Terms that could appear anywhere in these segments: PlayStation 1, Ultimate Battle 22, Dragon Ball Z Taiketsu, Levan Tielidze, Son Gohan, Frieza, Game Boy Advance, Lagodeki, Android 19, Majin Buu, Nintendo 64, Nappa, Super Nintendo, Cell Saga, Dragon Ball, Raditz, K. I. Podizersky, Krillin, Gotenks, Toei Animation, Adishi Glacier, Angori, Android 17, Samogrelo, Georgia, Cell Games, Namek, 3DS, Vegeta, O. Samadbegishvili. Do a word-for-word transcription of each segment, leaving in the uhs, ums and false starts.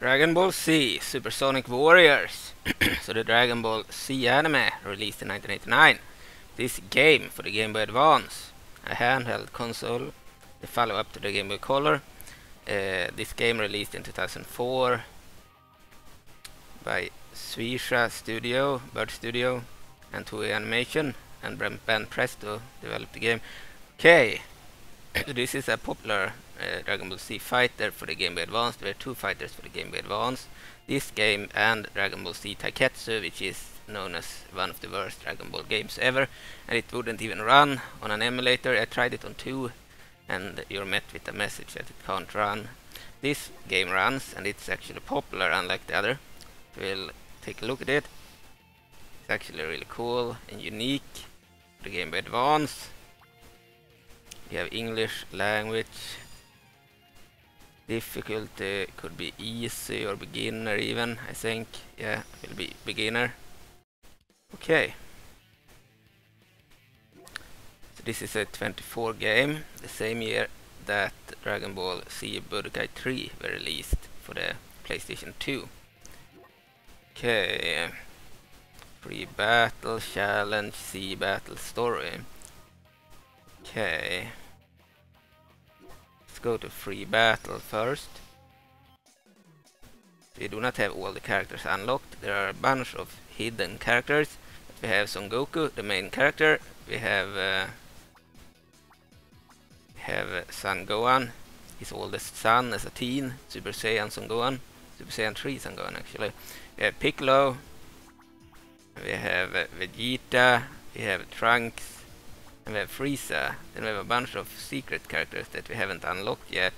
Dragon Ball Z Supersonic Warriors. So the Dragon Ball Z anime, released in nineteen eighty-nine. This game for the Game Boy Advance, a handheld console, the follow-up to the Game Boy Color. Uh, this game released in two thousand four by Suisha Studio, Bird Studio, and Toei Animation, and Ben Presto developed the game. Okay, so this is a popular uh, Dragon Ball Z fighter for the Game Boy Advance. There were two fighters for the Game Boy Advance, this game and Dragon Ball Z Taiketsu, which is known as one of the worst Dragon Ball games ever, and it wouldn't even run on an emulator. I tried it on two, and you're met with a message that it can't run. This game runs, and it's actually popular, unlike the other. We'll take a look at it. It's actually really cool and unique. The Game Boy Advance. You have English language. Difficulty could be easy or beginner even, I think. Yeah, it will be beginner. Okay. So this is a twenty-four game, the same year that Dragon Ball Z Budokai three were released for the PlayStation two. Okay, free battle, challenge, sea battle, story. Okay, let's go to free battle first. We do not have all the characters unlocked. There are a bunch of hidden characters. We have Son Goku, the main character. We have uh, we have uh, Son Gohan, his oldest son as a teen, Super Saiyan Son Gohan, Super Saiyan three Son Gohan actually. We have Piccolo, we have uh, Vegeta, we have Trunks, and we have Frieza. Then we have a bunch of secret characters that we haven't unlocked yet.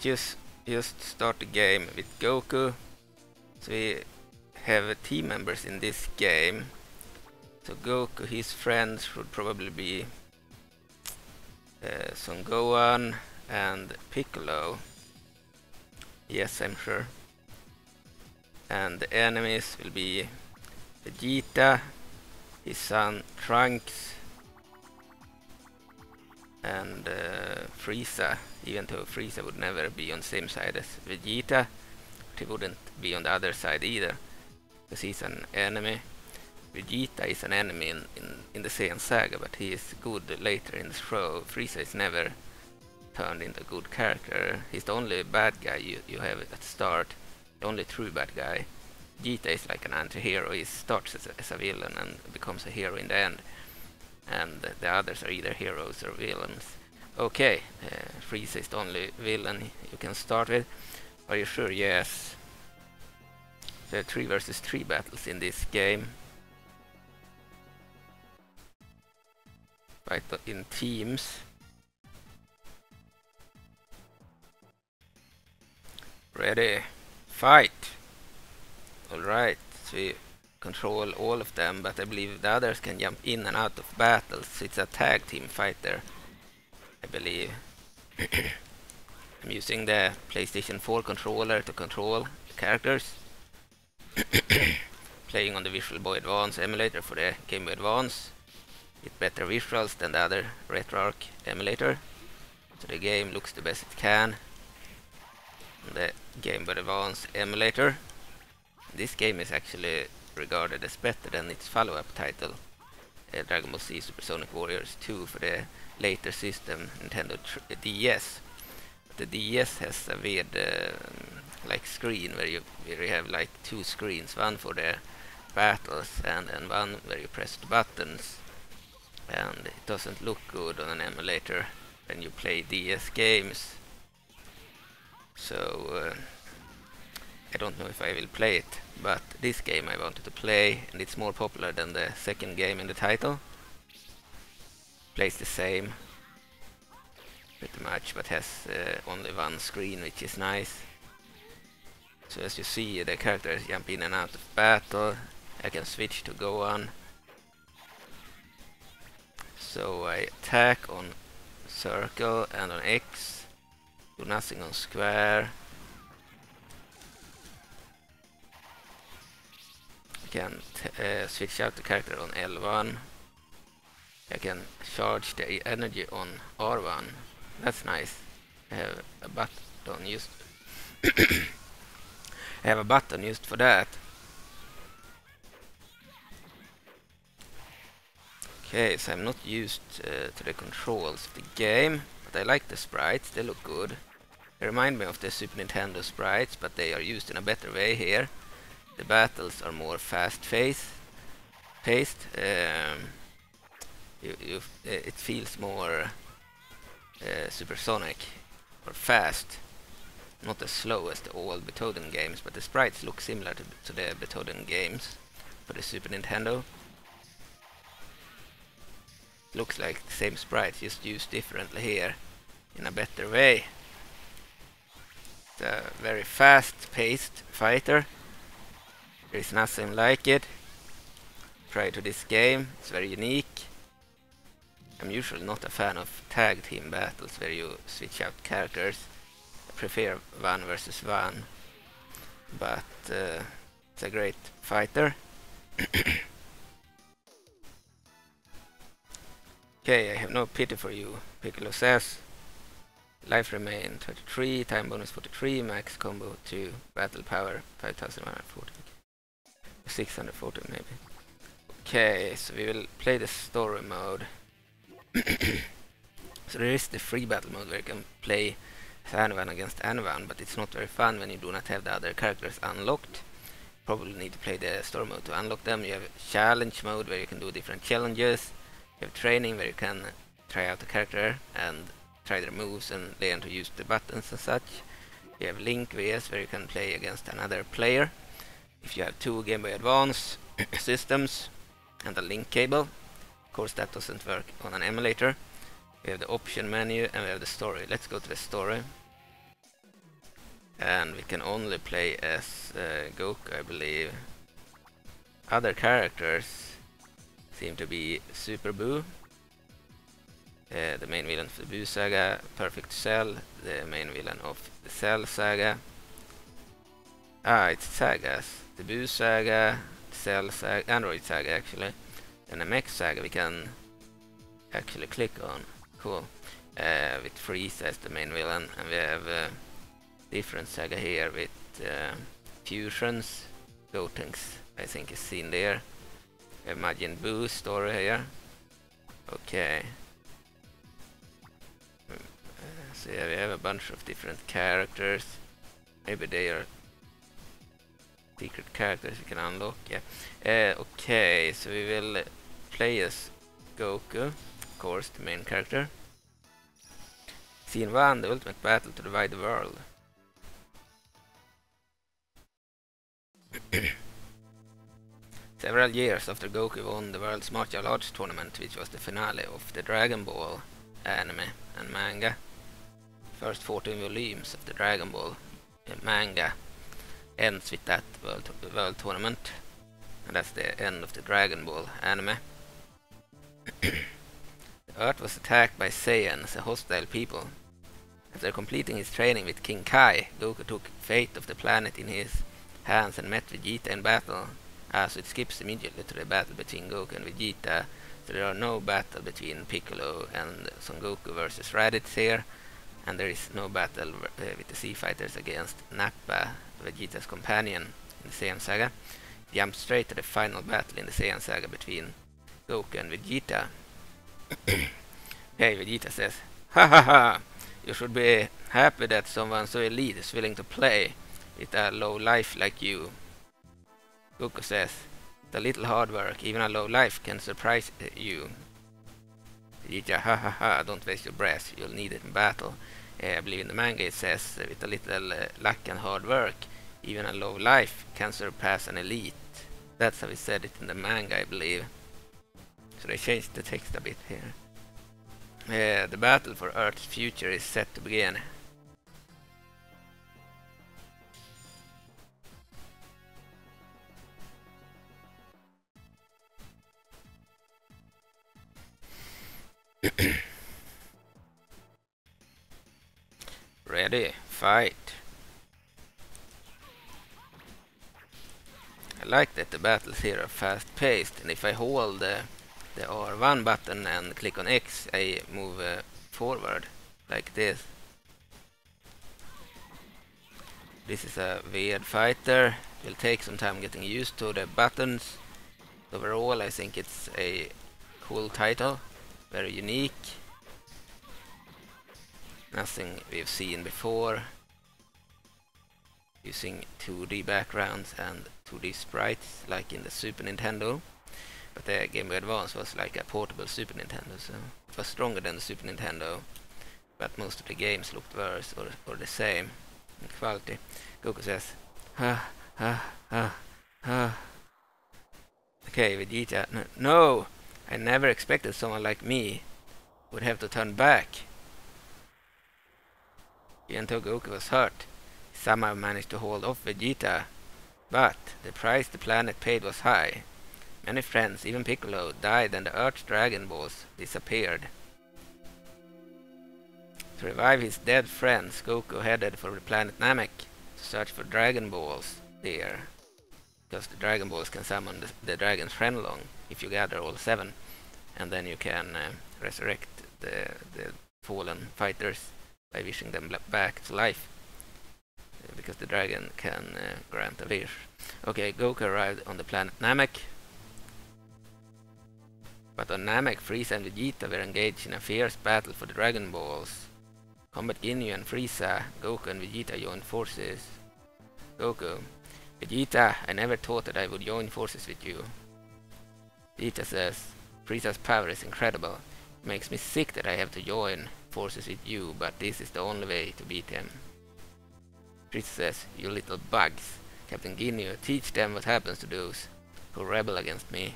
Just, just start the game with Goku. So we have uh, team members in this game. So Goku, his friends should probably be uh, Son Gohan and Piccolo. Yes, I'm sure. And the enemies will be Vegeta, his son Trunks, and uh, Frieza, even though Frieza would never be on the same side as Vegeta, but he wouldn't be on the other side either, because he's an enemy. Vegeta is an enemy in, in, in the Saiyan Saga, but he is good later in the show. Frieza is never turned into a good character. He's the only bad guy you, you have at the start. Only true bad guy. Vegeta is like an anti-hero. He starts as a, as a villain and becomes a hero in the end. And the others are either heroes or villains. Okay, uh, Frieza is the only villain you can start with. Are you sure? Yes. There are three versus three battles in this game. Fight in teams. Ready. Fight! Alright, so we control all of them, but I believe the others can jump in and out of battles, so it's a tag team fighter, I believe. I'm using the PlayStation four controller to control the characters. Playing on the Visual Boy Advance emulator for the Game Boy Advance, with better visuals than the other RetroArch emulator, so the game looks the best it can. The Game Boy Advance emulator. This game is actually regarded as better than its follow-up title, uh, Dragon Ball Z Supersonic Warriors two for the later system, Nintendo D S. But the D S has a weird uh, like screen where you, where you have like two screens, one for the battles and, and one where you press the buttons, and it doesn't look good on an emulator when you play D S games. So, uh, I don't know if I will play it, but this game I wanted to play, and it's more popular than the second game in the title. Plays the same, pretty much, but has uh, only one screen, which is nice. So as you see, the characters jump in and out of battle. I can switch to Gohan. So I attack on circle and on X. Do nothing on square. I can t uh, switch out the character on L one. I can charge the energy on R one. That's nice. I have a button used I have a button just for that. Okay, so I'm not used uh, to the controls of the game, but I like the sprites, they look good. They remind me of the Super Nintendo sprites, but they are used in a better way here. The battles are more fast-paced. Um, you, you, it feels more uh, supersonic, or fast. Not as slow as the old Butōden games, but the sprites look similar to, to the Butōden games for the Super Nintendo. Looks like the same sprite, just used differently here, in a better way. It's a very fast-paced fighter. There is nothing like it prior to this game. It's very unique. I'm usually not a fan of tag team battles where you switch out characters. I prefer one versus one. But uh, it's a great fighter. Okay, I have no pity for you, Piccolo says. Life remain thirty-three, time bonus forty-three, max combo two, battle power five thousand one hundred forty, six hundred forty maybe. Okay, so we will play the story mode. So there is the free battle mode where you can play as anyone against anyone, but it's not very fun when you do not have the other characters unlocked. Probably need to play the story mode to unlock them. You have challenge mode where you can do different challenges. You have training where you can try out the character and try their moves and learn to use the buttons and such. You have Link versus where you can play against another player. If you have two Game Boy Advance systems and a Link cable, of course that doesn't work on an emulator. We have the option menu and we have the story. Let's go to the story. And we can only play as uh, Goku, I believe. Other characters seem to be Super Buu, uh, the main villain of the Boo Saga, Perfect Cell, the main villain of the Cell Saga. Ah, it's sagas. The Boo Saga, Cell Saga, Android Saga actually, and the Namek Saga we can actually click on. Cool. Uh, with Frieza as the main villain, and we have uh, different saga here with uh, fusions. Gotenks I think is seen there. We have Majin Buu story here. Okay. Uh, so yeah, we have a bunch of different characters. Maybe they are secret characters you can unlock. Yeah. Uh, okay, so we will play as Goku, of course, the main character. Scene one: the ultimate battle to divide the world. Several years after Goku won the world's martial arts tournament, which was the finale of the Dragon Ball anime and manga. First fourteen volumes of the Dragon Ball uh, manga ends with that world, world tournament. And that's the end of the Dragon Ball anime. The Earth was attacked by Saiyans, a hostile people. After completing his training with King Kai, Goku took fate of the planet in his hands and met Vegeta in battle. Ah, so it skips immediately to the battle between Goku and Vegeta. So there are no battle between Piccolo and Son Goku versus Raditz here. And there is no battle uh, with the Sea Fighters against Nappa, Vegeta's companion in the Saiyan Saga. Jump straight to the final battle in the Saiyan Saga between Goku and Vegeta. Hey, Vegeta says, "Ha ha ha! You should be happy that someone so elite is willing to play with a low life like you." Goku says, "The little hard work, even a low life, can surprise uh, you." Vegeta, ha ha ha, don't waste your breath, you'll need it in battle. Uh, I believe in the manga it says, uh, with a little uh, luck and hard work, even a low life can surpass an elite. That's how it said it in the manga, I believe. So they changed the text a bit here. Uh, the battle for Earth's future is set to begin. Ready, fight. I like that the battles here are fast paced, and if I hold uh, the R one button and click on X, I move uh, forward like this. This is a weird fighter. It'll take some time getting used to the buttons. Overall, I think it's a cool title, very unique. Nothing we've seen before. Using two D backgrounds and two D sprites like in the Super Nintendo. But the Game Boy Advance was like a portable Super Nintendo, so it was stronger than the Super Nintendo. But most of the games looked worse or, or the same in quality. Goku says, ha, ha, ha, ha. Okay, Vegeta, no, no! I never expected someone like me would have to turn back. Even though Goku was hurt, he somehow managed to hold off Vegeta. But the price the planet paid was high. Many friends, even Piccolo, died and the Earth's Dragon Balls disappeared. To revive his dead friends, Goku headed for the planet Namek to search for Dragon Balls there. Because the Dragon Balls can summon the, the Dragon's Friendlong if you gather all seven. And then you can uh, resurrect the, the fallen fighters by wishing them back to life. Uh, because the dragon can uh, grant a wish. Okay, Goku arrived on the planet Namek. But on Namek, Frieza and Vegeta were engaged in a fierce battle for the Dragon Balls. Combat Ginyu and Frieza, Goku and Vegeta joined forces. Goku, Vegeta, I never thought that I would join forces with you. Vegeta says, Frieza's power is incredible. It makes me sick that I have to join forces with you, but this is the only way to beat him. Frieza says, you little bugs. Captain Ginyu, teach them what happens to those who rebel against me.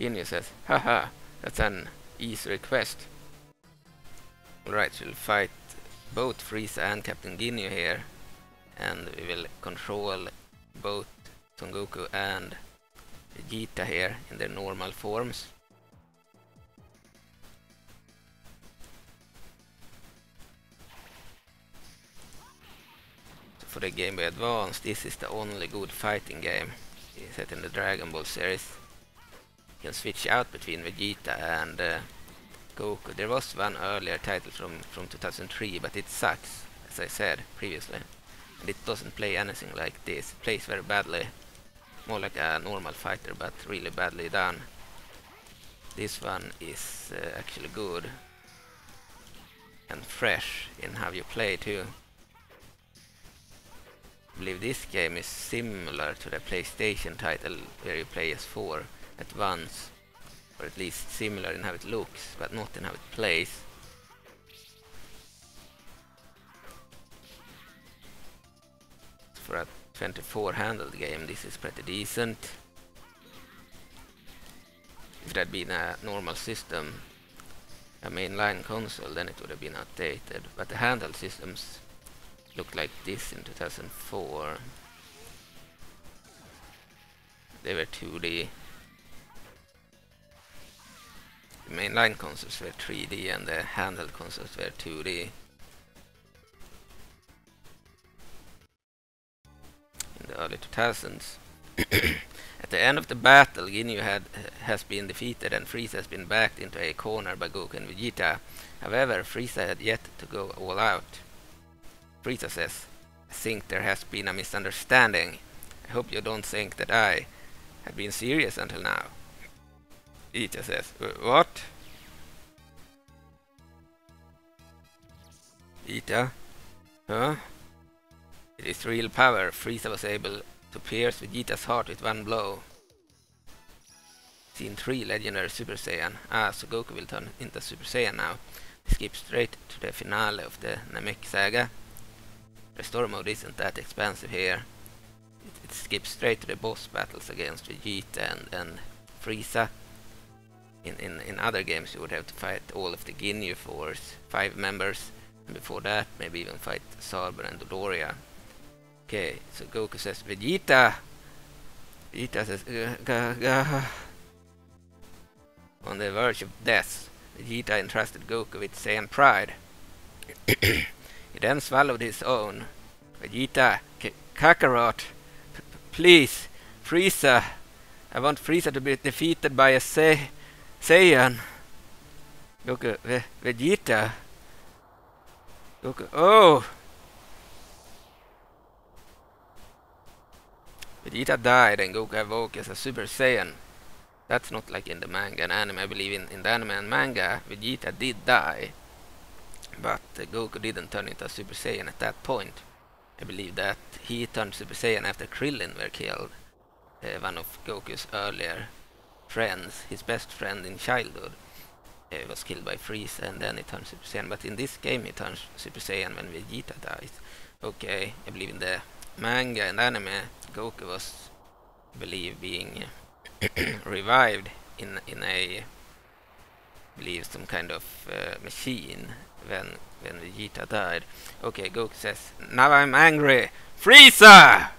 Ginyu says, haha, that's an easy request. Alright, we'll fight both Frieza and Captain Ginyu here. And we will control both Son Goku and Vegeta here in their normal forms. So for the Game Boy Advance, this is the only good fighting game set in the Dragon Ball series. You can switch out between Vegeta and uh, Goku. There was one earlier title from, from two thousand three, but it sucks, as I said previously. And it doesn't play anything like this. It plays very badly. More like a normal fighter, but really badly done. This one is uh, actually good. And fresh in how you play too. I believe this game is similar to the PlayStation title where you play as four at once. Or at least similar in how it looks, but not in how it plays. For a twenty-four handled game, this is pretty decent. If it had been a normal system, a mainline console, then it would have been outdated. But the handheld systems looked like this in two thousand four. They were two D. The mainline consoles were three D and the handheld consoles were two D. In the early two thousands. At the end of the battle, Ginyu had, has been defeated and Frieza has been backed into a corner by Goku and Vegeta. However, Frieza had yet to go all out. Frieza says, I think there has been a misunderstanding. I hope you don't think that I have been serious until now. Vegeta says, what? Vegeta? Huh? With his real power, Frieza was able to pierce Vegeta's heart with one blow. Scene three, Legendary Super Saiyan. Ah, so Goku will turn into Super Saiyan now. We skip straight to the finale of the Namek Saga. The story mode isn't that expansive here. It, it skips straight to the boss battles against Vegeta and, and Frieza. In, in, in other games you would have to fight all of the Ginyu Force, five members, and before that maybe even fight Sarber and Dodoria. Okay, so Goku says, Vegeta! Vegeta says, gah, gah. On the verge of death, Vegeta entrusted Goku with Saiyan pride. He then swallowed his own. Vegeta, Kakarot, P please, Frieza! I want Frieza to be defeated by a Sai... Saiyan! Goku, Ve Vegeta! Goku, oh! Vegeta died and Goku awoke as a Super Saiyan. That's not like in the manga and anime. I believe in, in the anime and manga, Vegeta did die. But uh, Goku didn't turn into a Super Saiyan at that point. I believe that he turned Super Saiyan after Krillin were killed. Uh, one of Goku's earlier friends, his best friend in childhood, uh, was killed by Frieza and then he turned Super Saiyan. But in this game he turns Super Saiyan when Vegeta dies. Okay, I believe in the manga and anime, Goku was, I believe, being revived in in a, I believe, some kind of uh, machine when when Vegeta died. Okay, Goku says, "Now I'm angry, Frieza."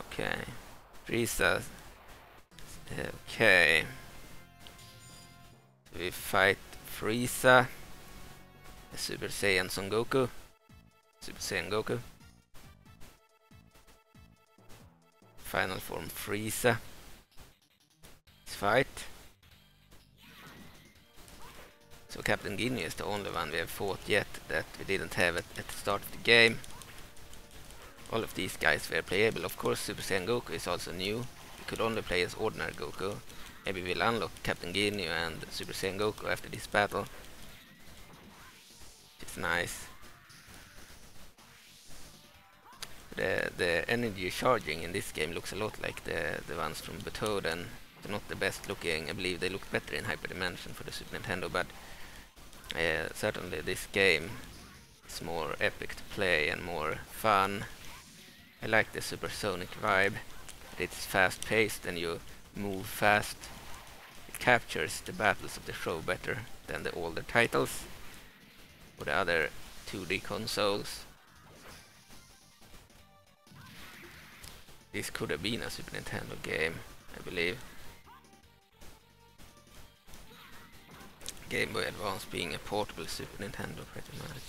Okay, Frieza. Okay, so we fight Frieza, Super Saiyan Son Goku, Super Saiyan Goku. Final form Frieza. Let's fight. So Captain Ginyu is the only one we have fought yet that we didn't have at, at the start of the game. All of these guys were playable. Of course, Super Saiyan Goku is also new. We could only play as ordinary Goku. Maybe we'll unlock Captain Ginyu and Super Saiyan Goku after this battle. It's nice. The, the energy charging in this game looks a lot like the, the ones from Butōden. They're not the best looking. I believe they look better in Hyper Dimension for the Super Nintendo, but Uh, certainly this game is more epic to play and more fun. I like the supersonic vibe. It's fast paced and you move fast. It captures the battles of the show better than the older titles or the other two D consoles. This could have been a Super Nintendo game, I believe. Game Boy Advance being a portable Super Nintendo, pretty much.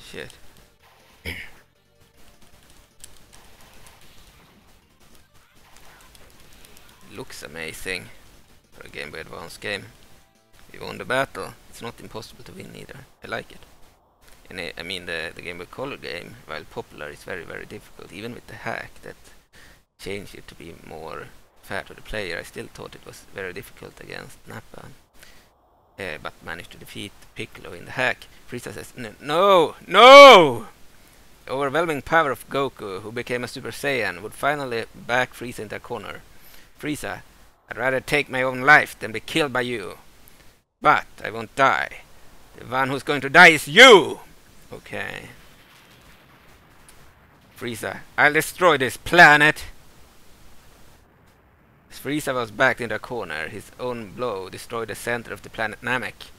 Shit. Looks amazing for a Game Boy Advance game. We won the battle. It's not impossible to win either. I like it. And I, I mean, the, the Game Boy Color game, while popular, is very, very difficult. Even with the hack that changed it to be more fair to the player, I still thought it was very difficult against Nappa, uh, but managed to defeat Piccolo in the hack. Frieza says, N no, no! The overwhelming power of Goku, who became a Super Saiyan, would finally back Frieza into a corner. Frieza, I'd rather take my own life than be killed by you. But I won't die. The one who's going to die is you! Okay. Frieza, I'll destroy this planet! As Frieza was backed into a corner, his own blow destroyed the center of the planet Namek,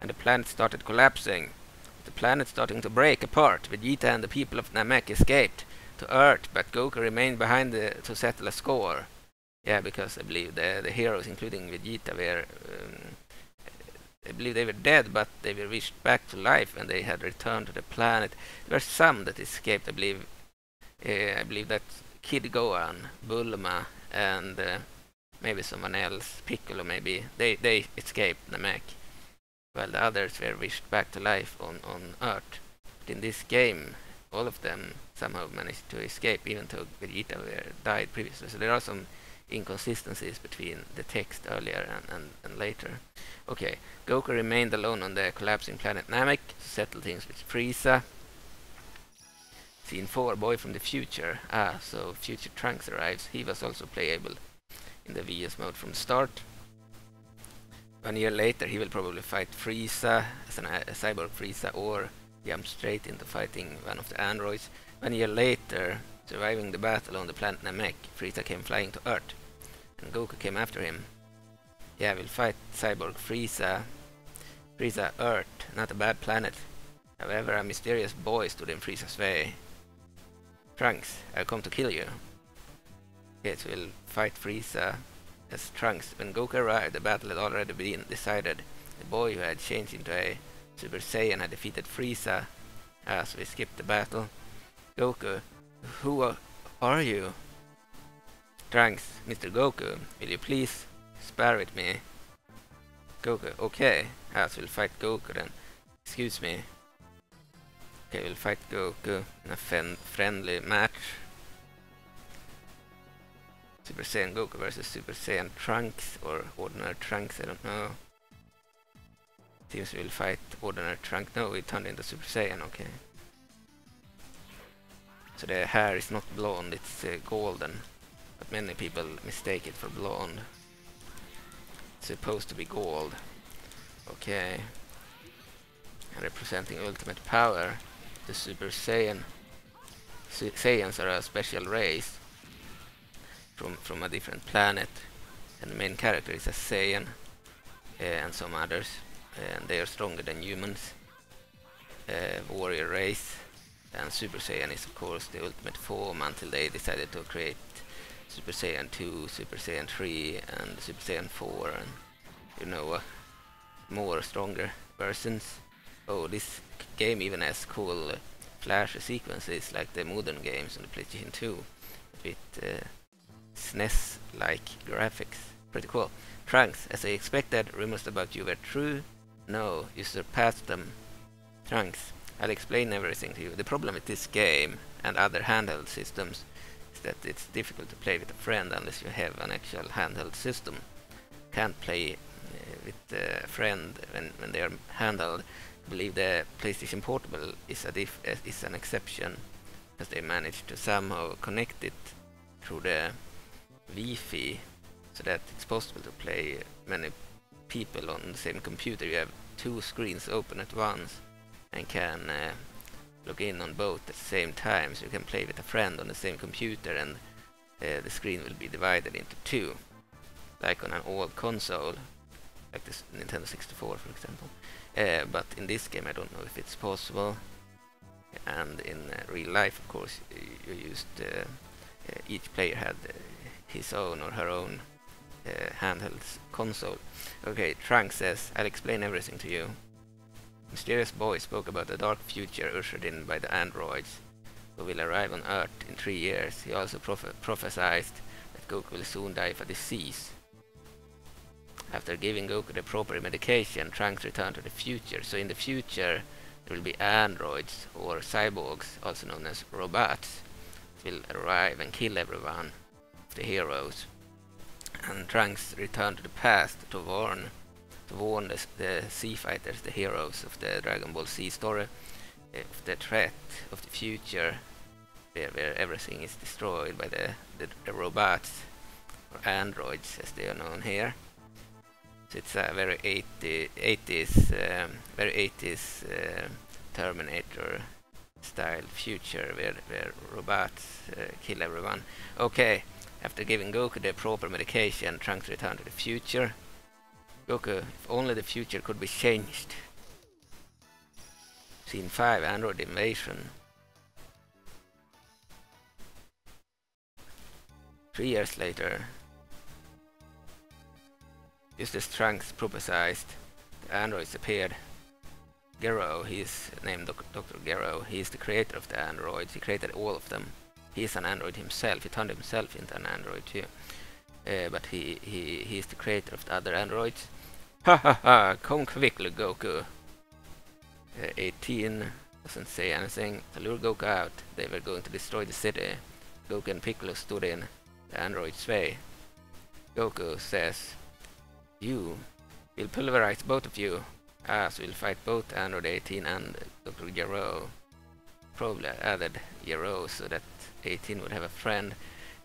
and the planet started collapsing. With the planet starting to break apart, Vegeta and the people of Namek escaped to Earth, but Goku remained behind the, to settle a score. Yeah, because I believe the, the heroes, including Vegeta, were... Um, I believe they were dead, but they were wished back to life and they had returned to the planet. There were some that escaped, I believe. Uh, I believe that Kid Gohan, Bulma, and... Uh, maybe someone else, Piccolo maybe, they they escaped Namek, while the others were wished back to life on, on Earth. But in this game, all of them somehow managed to escape, even though Vegeta were died previously. So there are some inconsistencies between the text earlier and, and, and later. Okay, Goku remained alone on the collapsing planet Namek to settle things with Frieza. Scene four, Boy from the Future. Ah, so Future Trunks arrives. He was also playable in the V S mode from start. One year later he will probably fight Frieza as an, a cyborg Frieza, or jump straight into fighting one of the androids. One year later, surviving the battle on the planet Namek, Frieza came flying to Earth and Goku came after him. Yeah, we'll fight cyborg Frieza. Frieza, Earth, not a bad planet. However, a mysterious boy stood in Frieza's way. Trunks, I'll come to kill you. Yes, we'll fight Frieza as Trunks. When Goku arrived, the battle had already been decided. The boy who had changed into a Super Saiyan had defeated Frieza. Ah, so we skipped the battle. Goku, who are you? Trunks, Mister Goku, will you please spar with me? Goku, okay. Ah, so we'll fight Goku then. Excuse me. Okay, we'll fight Goku in a friendly match. Super Saiyan Goku versus Super Saiyan Trunks, or Ordinary Trunks, I don't know. Teams will fight Ordinary Trunks. No, we turned into Super Saiyan, okay. So the hair is not blonde, it's uh, golden. But many people mistake it for blonde. It's supposed to be gold. Okay. And representing ultimate power, the Super Saiyan. Su Saiyans are a special race from from a different planet, and the main character is a Saiyan uh, and some others, and they are stronger than humans. Uh, warrior race, and Super Saiyan is of course the ultimate form until they decided to create Super Saiyan two, Super Saiyan three, and Super Saiyan four, and you know, uh, more stronger versions. Oh, this game even has cool uh, flash sequences like the modern games on the PlayStation two, with uh, S N E S-like graphics. Pretty cool. Trunks, as I expected, rumors about you were true. No, you surpassed them. Trunks, I'll explain everything to you. The problem with this game and other handheld systems is that it's difficult to play with a friend unless you have an actual handheld system. Can't play uh, with a friend when, when they are handheld. I believe the PlayStation Portable is, a diff uh, is an exception, because they managed to somehow connect it through the Wi-Fi, so that it's possible to play many people on the same computer. You have two screens open at once and can uh, log in on both at the same time, so you can play with a friend on the same computer, and uh, the screen will be divided into two, like on an old console, like this Nintendo sixty-four for example. Uh, but in this game I don't know if it's possible, and in uh, real life of course you, you used uh, uh, each player had uh, his own or her own uh, handheld console. Okay, Trunks says, I'll explain everything to you. Mysterious boy spoke about the dark future ushered in by the androids, who will arrive on Earth in three years. He also prophe prophesied that Goku will soon die of a disease. After giving Goku the proper medication, Trunks returned to the future. So in the future, there will be androids, or cyborgs, also known as robots, that will arrive and kill everyone, the heroes. And Trunks returned to the past to warn, to warn the, the Sea Fighters, the heroes of the Dragon Ball Z story, of the threat of the future, where, where everything is destroyed by the, the, the robots, or androids as they are known here. So it's a very eighty, eighties, um, very eighties uh, Terminator-style future where, where robots uh, kill everyone. Okay, after giving Goku the proper medication, Trunks returned to the future. Goku, if only the future could be changed. Scene five, Android Invasion. Three years later. Just as Trunks prophesied, the androids appeared. Gero, he is named Doctor Gero, he is the creator of the androids, he created all of them. He is an android himself, he turned himself into an android too. Uh, but he, he, he is the creator of the other androids. Ha ha ha, come quickly Goku! Uh, eighteen doesn't say anything. To lure Goku out, they were going to destroy the city. Goku and Piccolo stood in the android's way. Goku says, you will pulverize both of you. Ah, so we'll fight both Android eighteen and Doctor Gero. Probably added Gero so that eighteen would have a friend.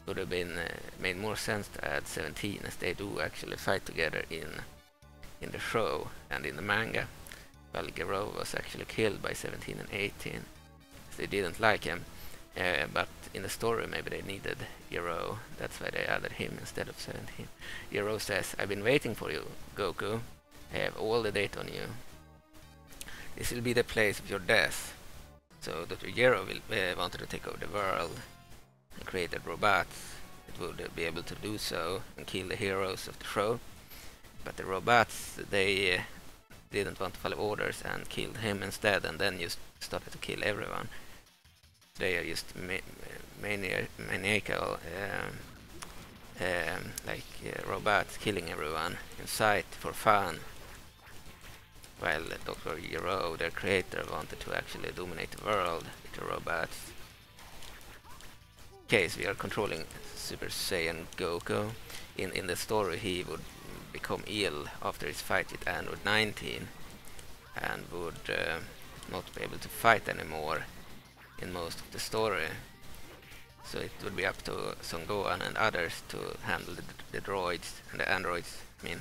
Would have been uh, made more sense to add seventeen, as they do actually fight together in in the show and in the manga. Well, Gero was actually killed by seventeen and eighteen, as they didn't like him. Uh, but in the story maybe they needed Gero, that's why they added him instead of seventeen. Gero says, I've been waiting for you, Goku. I have all the data on you. This will be the place of your death. So Doctor Gero will, uh, wanted to take over the world and created robots that would uh, be able to do so and kill the heroes of the show. But the robots, they uh, didn't want to follow orders and killed him instead, and then just started to kill everyone. They are just ma mania maniacal, um, um, like uh, robots killing everyone in sight for fun. While uh, Doctor Gero, their creator, wanted to actually dominate the world with the robots. case we are controlling Super Saiyan Goku. In, in the story he would become ill after his fight with Android nineteen and would uh, not be able to fight anymore in most of the story. So it would be up to Son Gohan and others to handle the, the droids and the androids, I mean.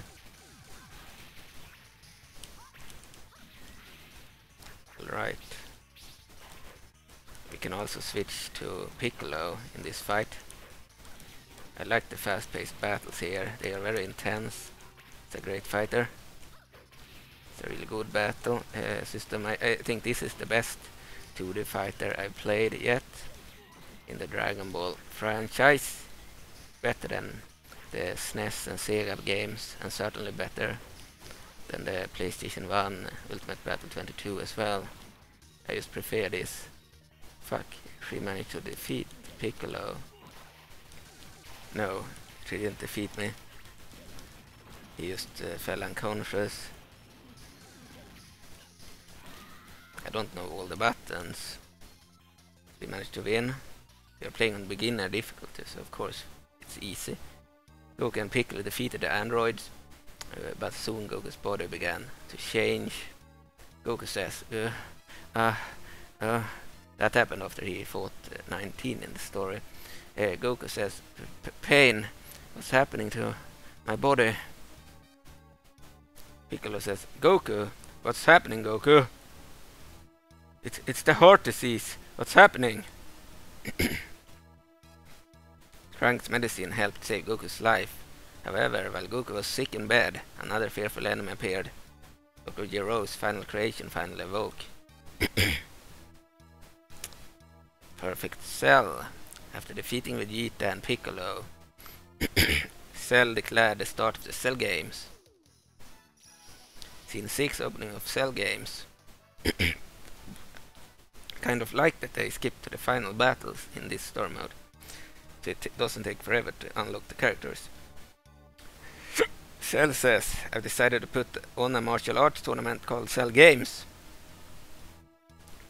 Alright. We can also switch to Piccolo in this fight. I like the fast-paced battles here, they are very intense. It's a great fighter. It's a really good battle uh, system. I, I think this is the best two D fighter I've played yet in the Dragon Ball franchise. Better than the S N E S and Sega games, and certainly better than the PlayStation one Ultimate Battle twenty-two as well. I just prefer this. Fuck, she managed to defeat Piccolo. No, she didn't defeat me. He just uh, fell unconscious. I don't know all the buttons. We managed to win. We are playing on beginner difficulty, so of course it's easy. Goku and Piccolo defeated the androids, uh, but soon Goku's body began to change. Goku says, uh, uh, uh. That happened after he fought uh, nineteen in the story. Uh, Goku says, P pain, what's happening to my body? Piccolo says, Goku, what's happening, Goku? It's, it's the heart disease, what's happening? Trunks' medicine helped save Goku's life. However, while Goku was sick in bed, another fearful enemy appeared. Doctor Gero's final creation finally awoke. Perfect Cell. After defeating Vegeta and Piccolo, Cell declared the start of the Cell Games. Scene six, opening of Cell Games. Kind of like that they skip to the final battles in this story mode, so it doesn't take forever to unlock the characters. Cell says, I've decided to put on a martial arts tournament called Cell Games.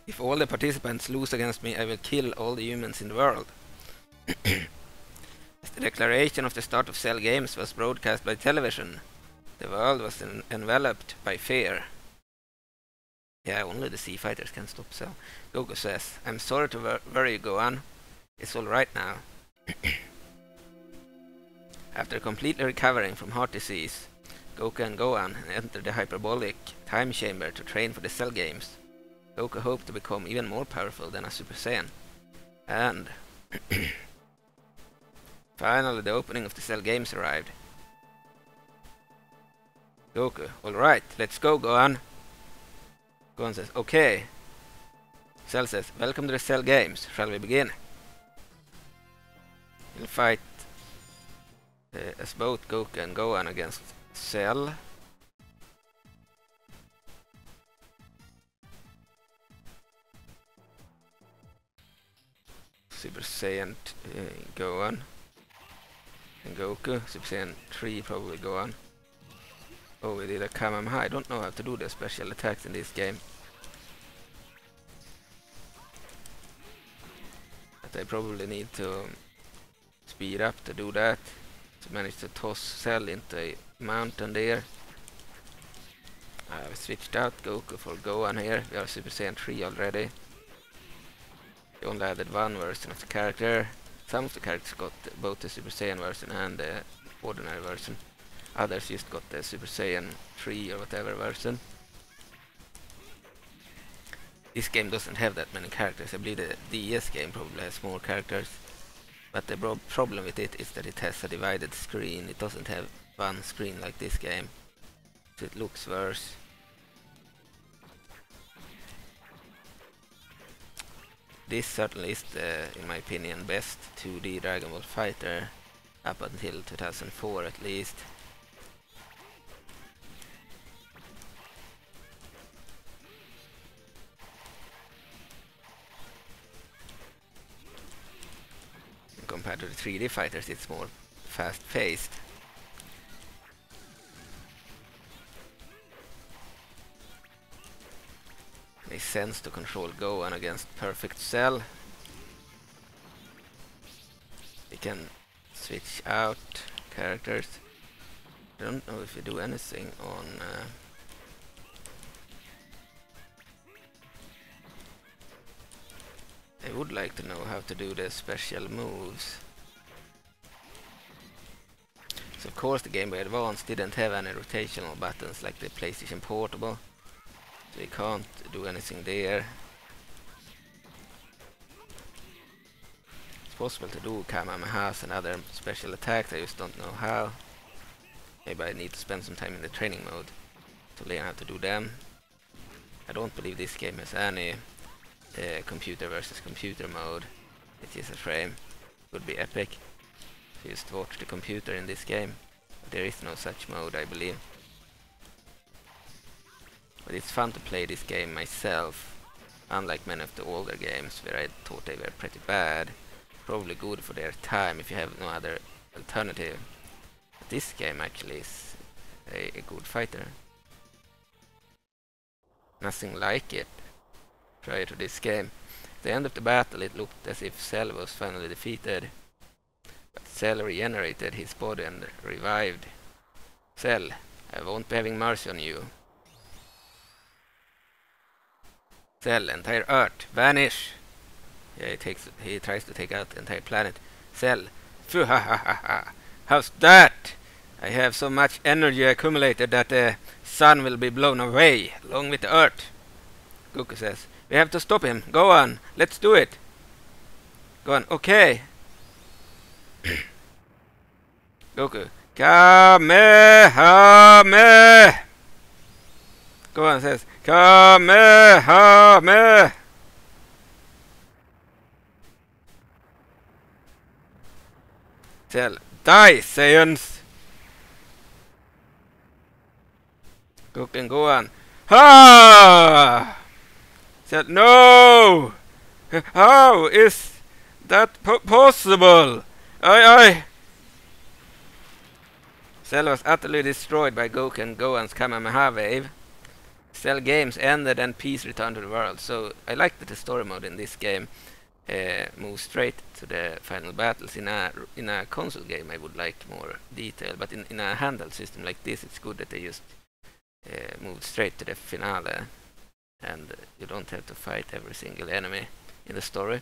If all the participants lose against me, I will kill all the humans in the world. As the declaration of the start of Cell Games was broadcast by television, the world was en enveloped by fear. Yeah, only the sea fighters can stop Cell. Goku says, I'm sorry to worry you, Gohan. It's alright now. After completely recovering from heart disease, Goku and Gohan enter the hyperbolic time chamber to train for the Cell Games. Goku hoped to become even more powerful than a Super Saiyan. And finally the opening of the Cell Games arrived. Goku, alright, let's go, Gohan. Gohan says, okay. Cell says, welcome to the Cell Games, shall we begin? We'll fight uh, as both Goku and Gohan against Cell. Super Saiyan uh, Gohan and Goku, Super Saiyan three probably Gohan. Oh, we did a Kamehameha. I don't know how to do the special attacks in this game. But I probably need to speed up to do that. To manage to toss Cell into a mountain there. I've switched out Goku for Gohan here. We are Super Saiyan three already. We only added one version of the character. Some of the characters got both the Super Saiyan version and the ordinary version. Others just got the Super Saiyan three or whatever version. This game doesn't have that many characters. I believe the D S game probably has more characters. But the bro problem with it is that it has a divided screen. It doesn't have one screen like this game. So it looks worse. This certainly is, the, in my opinion, best two D Dragon Ball fighter up until two thousand four at least. And compared to the three D fighters, it's more fast-paced. Makes sense to control Gohan against Perfect Cell. can switch out characters. I don't know if you do anything on uh, I would like to know how to do the special moves. So of course the Game Boy Advance didn't have any rotational buttons like the PlayStation Portable, so you can't do anything there. It's possible to do Kamehamehas and other special attacks, I just don't know how. Maybe I need to spend some time in the training mode to learn how to do them. I don't believe this game has any uh, computer versus computer mode. It is a shame. Would be epic. Just watch the computer in this game. There is no such mode, I believe. But it's fun to play this game myself. Unlike many of the older games, where I thought they were pretty bad. Probably good for their time if you have no other alternative. But this game actually is a, a good fighter. Nothing like it prior to this game. At the end of the battle, it looked as if Cell was finally defeated. But Cell regenerated his body and revived. Cell, I won't be having mercy on you. Cell, entire Earth, vanish! Yeah, he, takes, he tries to take out the entire planet. Cell, phew, ha ha ha ha! How's that? I have so much energy accumulated that the sun will be blown away, along with the Earth. Goku says, we have to stop him, go on, let's do it! Go on, okay! Goku, Kamehameha! Gohan says, Kamehameha! Tell, die, Saiyans! Goku and Gohan, ha! Tell, no! How is that po possible? Aye, aye! Cell was utterly destroyed by Goku and Gohan's Kamehameha wave. Cell Games ended and peace returned to the world. So I like that the story mode in this game uh, moves straight to the final battles. In a in a console game I would like more detail, but in, in a handheld system like this it's good that they just uh, move straight to the finale. And you don't have to fight every single enemy in the story.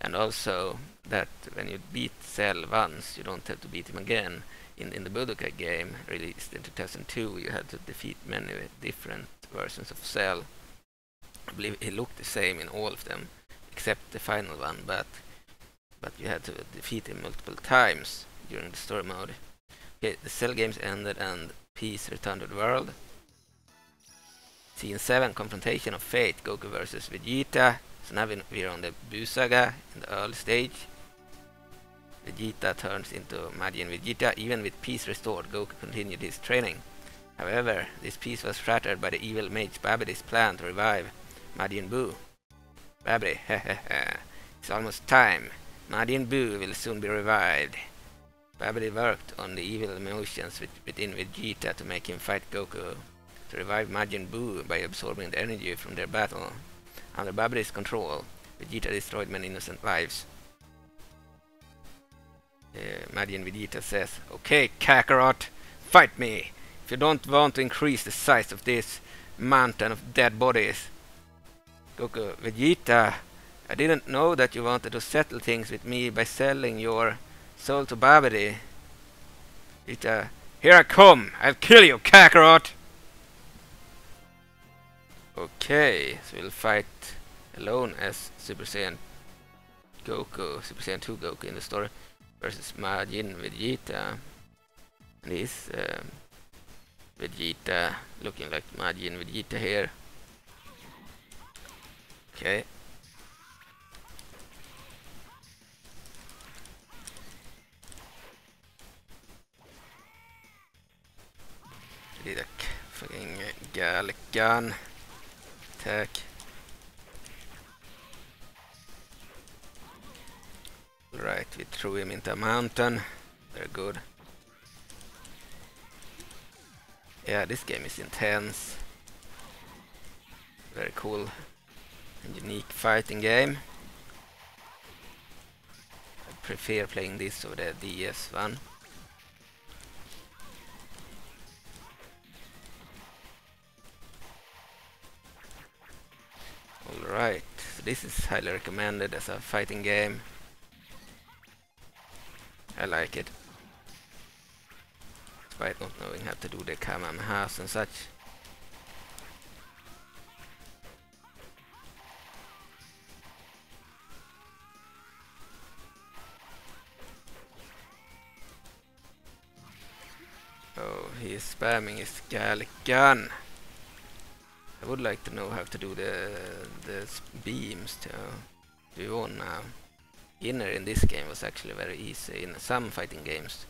And also that when you beat Cell once, you don't have to beat him again. In, in the Budokai game, released in two thousand two, you had to defeat many different versions of Cell. I believe he looked the same in all of them, except the final one, but but you had to defeat him multiple times during the story mode. Okay, the Cell games ended and peace returned to the world. Scene seven, Confrontation of Fate, Goku versus Vegeta. So now we're on the Boo Saga in the early stage. Vegeta turns into Majin Vegeta. Even with peace restored, Goku continued his training. However, this peace was shattered by the evil mage Babidi's plan to revive Majin Buu. Babidi, hehehe, it's almost time. Majin Buu will soon be revived. Babidi worked on the evil emotions within Vegeta to make him fight Goku. To revive Majin Buu by absorbing the energy from their battle. Under Babidi's control, Vegeta destroyed many innocent lives. Uh, Majin Vegeta says, okay Kakarot, fight me! If you don't want to increase the size of this mountain of dead bodies. Goku, Vegeta, I didn't know that you wanted to settle things with me by selling your soul to Babidi. Vegeta, here I come! I'll kill you, Kakarot! Okay, so we'll fight alone as Super Saiyan Goku, Super Saiyan two Goku in the story, versus Majin Vegeta. And he's um, Vegeta, looking like Majin Vegeta here. Okay. Did a fucking Gallic gun. Attack. Right, we threw him into a mountain. Very good. Yeah, this game is intense. Very cool and unique fighting game. I prefer playing this over the D S one. Alright, so this is highly recommended as a fighting game. I like it. Despite not knowing how to do the Kamehameha and such. Oh, he is spamming his Gallic gun. I would like to know how to do the the beams to do on now. Inner in this game was actually very easy. In some fighting games,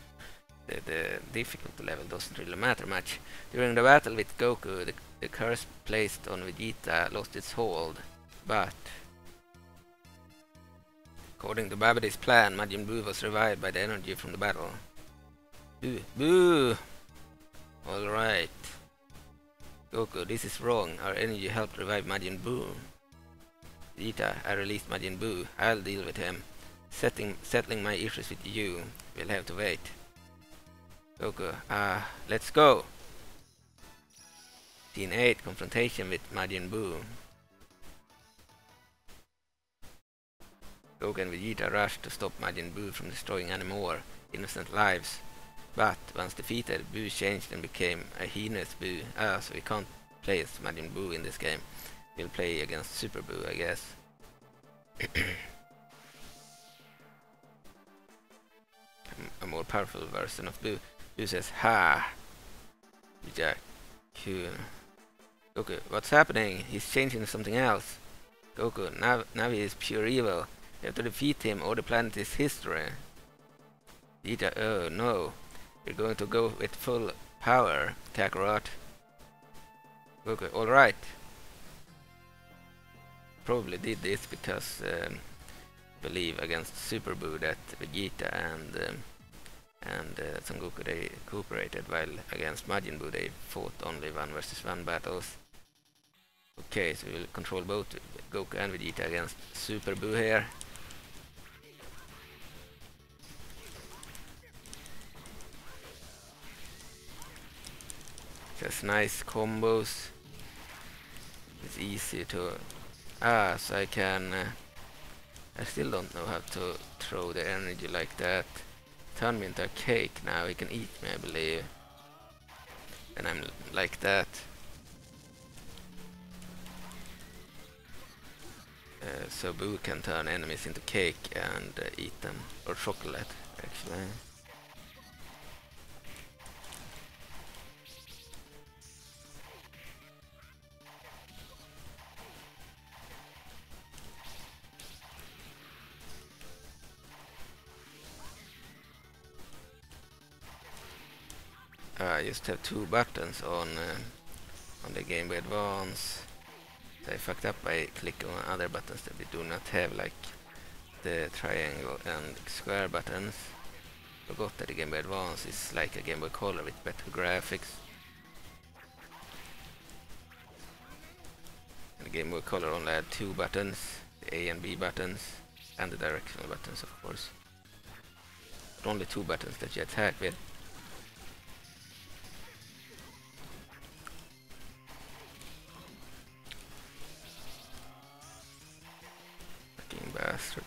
the, the difficulty level doesn't really matter much. During the battle with Goku, the, the curse placed on Vegeta lost its hold, but according to Babidi's plan, Majin Buu was revived by the energy from the battle. Boo! Boo! Alright. Goku, this is wrong. Our energy helped revive Majin Buu. Vegeta, I released Majin Buu. I'll deal with him. Setting, settling my issues with you. We'll have to wait. Goku, ah, uh, let's go! Scene eight, confrontation with Majin Buu. Goku and Vegeta rush to stop Majin Buu from destroying any more innocent lives. But, once defeated, Buu changed and became a heinous Buu. Ah, so we can't play as Majin Buu in this game. We'll play against Super Buu, I guess. A more powerful version of Buu. Buu says, ha! Goku, Goku, what's happening? He's changing to something else. Goku, now, now he is pure evil. You have to defeat him or the planet is history. Vegeta, oh no. We're going to go with full power, Kakarot. Goku, alright. Probably did this because um, I believe against Super Buu that Vegeta and um, and uh, Son Goku they cooperated, while against Majin Buu they fought only one versus one battles. Okay, so we'll control both Goku and Vegeta against Super Buu here. Just nice combos. It's easy to... Ah, so I can... Uh, I still don't know how to throw the energy like that. Turn me into a cake now, it can eat me, I believe. And I'm like that. Uh, so Boo can turn enemies into cake and uh, eat them. Or chocolate, actually. I just have two buttons on uh, on the Game Boy Advance. So I fucked up by clicking on other buttons that we do not have, like the triangle and square buttons. Forgot that the Game Boy Advance is like a Game Boy Color with better graphics. And the Game Boy Color only had two buttons, the A and B buttons, and the directional buttons, of course. But only two buttons that you attack with. Bastard.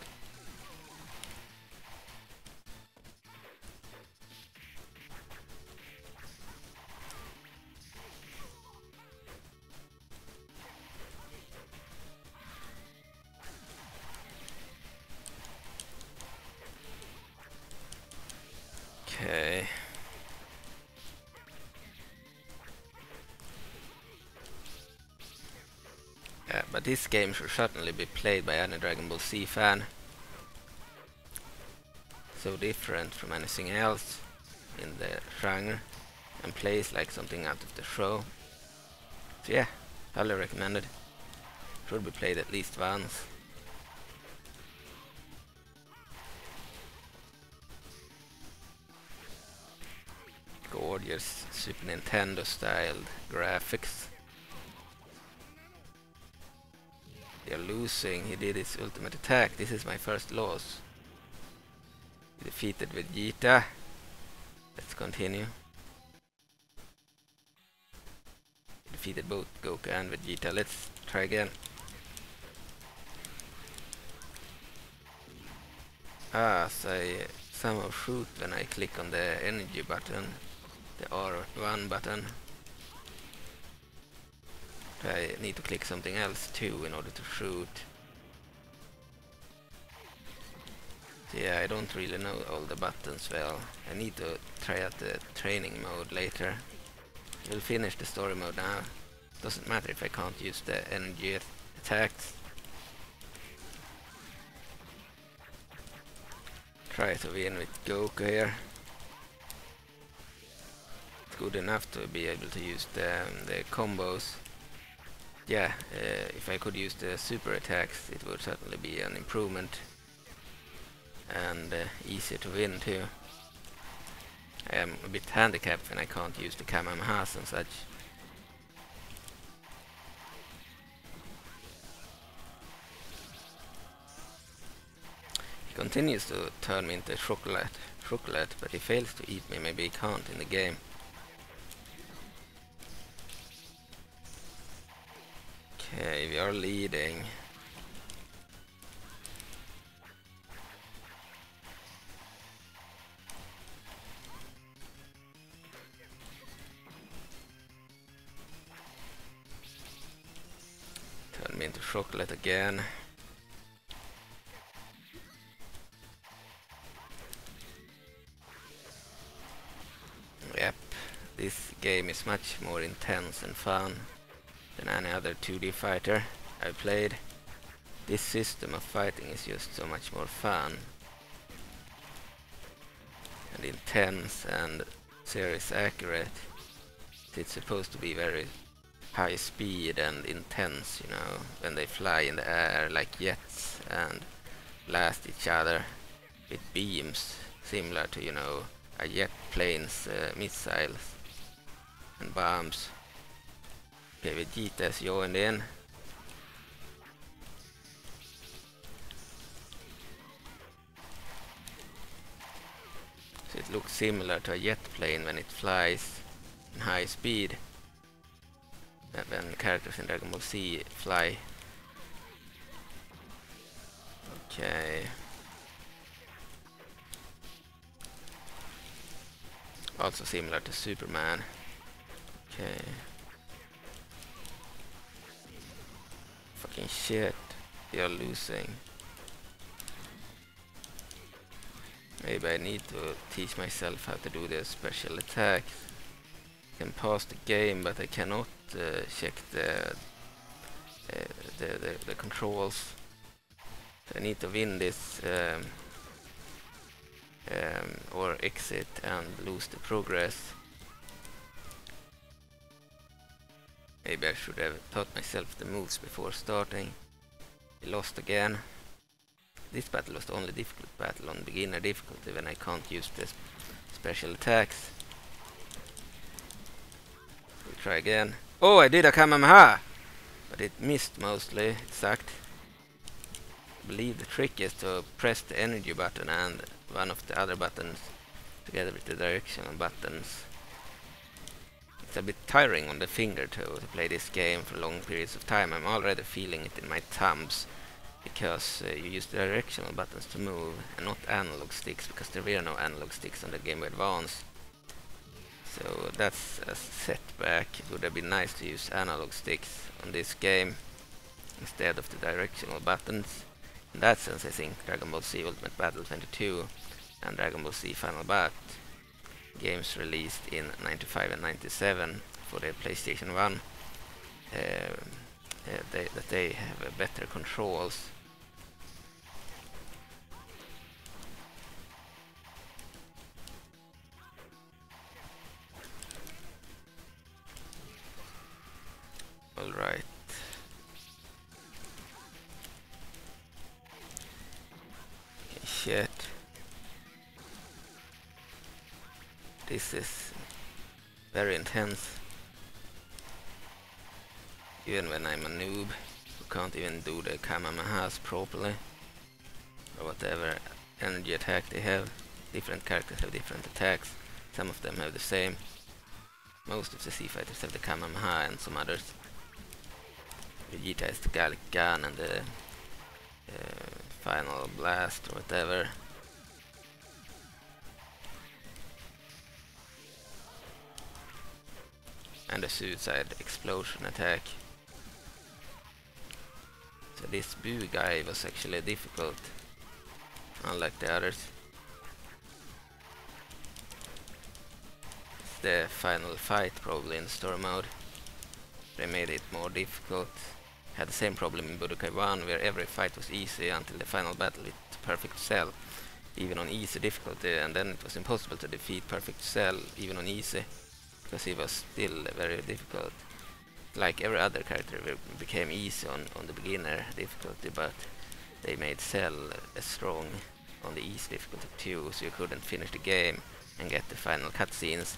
Okay. But this game should certainly be played by any Dragon Ball Z fan. So different from anything else in the genre, and plays like something out of the show. So yeah, highly recommended. Should be played at least once. Gorgeous Super Nintendo styled graphics. Losing, he did his ultimate attack. This is my first loss. defeated Vegeta. Let's continue. Defeated both Goku and Vegeta. Let's try again. Ah, so I somehow shoot when I click on the energy button, the R one button. I need to click something else too in order to shoot. So yeah, I don't really know all the buttons well. I need to try out the training mode later. We'll finish the story mode now. Doesn't matter if I can't use the energy attacks. Try to win with Goku here. It's good enough to be able to use the, um, the combos. Yeah, uh, if I could use the super attacks, it would certainly be an improvement. And uh, easier to win too. I am a bit handicapped when I can't use the Kamehas and such. He continues to turn me into chocolate, chocolate, but he fails to eat me. Maybe he can't in the game. Okay, we are leading. Turn me into chocolate again. Yep, this game is much more intense and fun than any other two D fighter I've played. This system of fighting is just so much more fun and intense and serious accurate. It's supposed to be very high speed and intense, you know, when they fly in the air like jets and blast each other with beams, similar to, you know, a jet plane's uh, missiles and bombs. Okay, Vegeta's joined in. So it looks similar to a jet plane when it flies in high speed. And when characters in Dragon Ball Z fly. Okay. Also similar to Superman. Okay. Fucking shit. We are losing. Maybe I need to teach myself how to do the special attacks. I can pass the game, but I cannot uh, check the, uh, the, the the controls. So I need to win this um, Um, or exit and lose the progress. Maybe I should have taught myself the moves before starting. We lost again. This battle was the only difficult battle on beginner difficulty when I can't use the sp special attacks. We'll try again. Oh, I did a Kamehameha! But it missed mostly, it sucked. I believe the trick is to press the energy button and one of the other buttons together with the directional buttons. It's a bit tiring on the finger to, to play this game for long periods of time. I'm already feeling it in my thumbs because uh, you use the directional buttons to move and not analog sticks, because there were no analog sticks on the Game Boy Advance. So that's a setback. It would have been nice to use analog sticks on this game instead of the directional buttons. In that sense, I think Dragon Ball Z Ultimate Battle twenty-two and Dragon Ball Z Final Bout, games released in ninety-five and ninety-seven for the PlayStation one, uh, uh, they, that they have uh, better controls. Alright. Shit. This is very intense. Even when I'm a noob who can't even do the Kamehamehas properly or whatever energy attack they have. Different characters have different attacks, some of them have the same. Most of the sea fighters have the Kamehameha and some others. Vegeta has the Gallic Gun and the uh, Final Blast or whatever. And a Suicide Explosion attack. So this Buu guy was actually difficult, unlike the others. It's the final fight probably in story mode. They made it more difficult. Had the same problem in Budokai one, where every fight was easy until the final battle with Perfect Cell, even on easy difficulty, and then it was impossible to defeat Perfect Cell even on easy, because he was still very difficult. Like every other character became easy on, on the beginner difficulty, but they made Cell uh, strong on the easy difficulty too, so you couldn't finish the game and get the final cutscenes.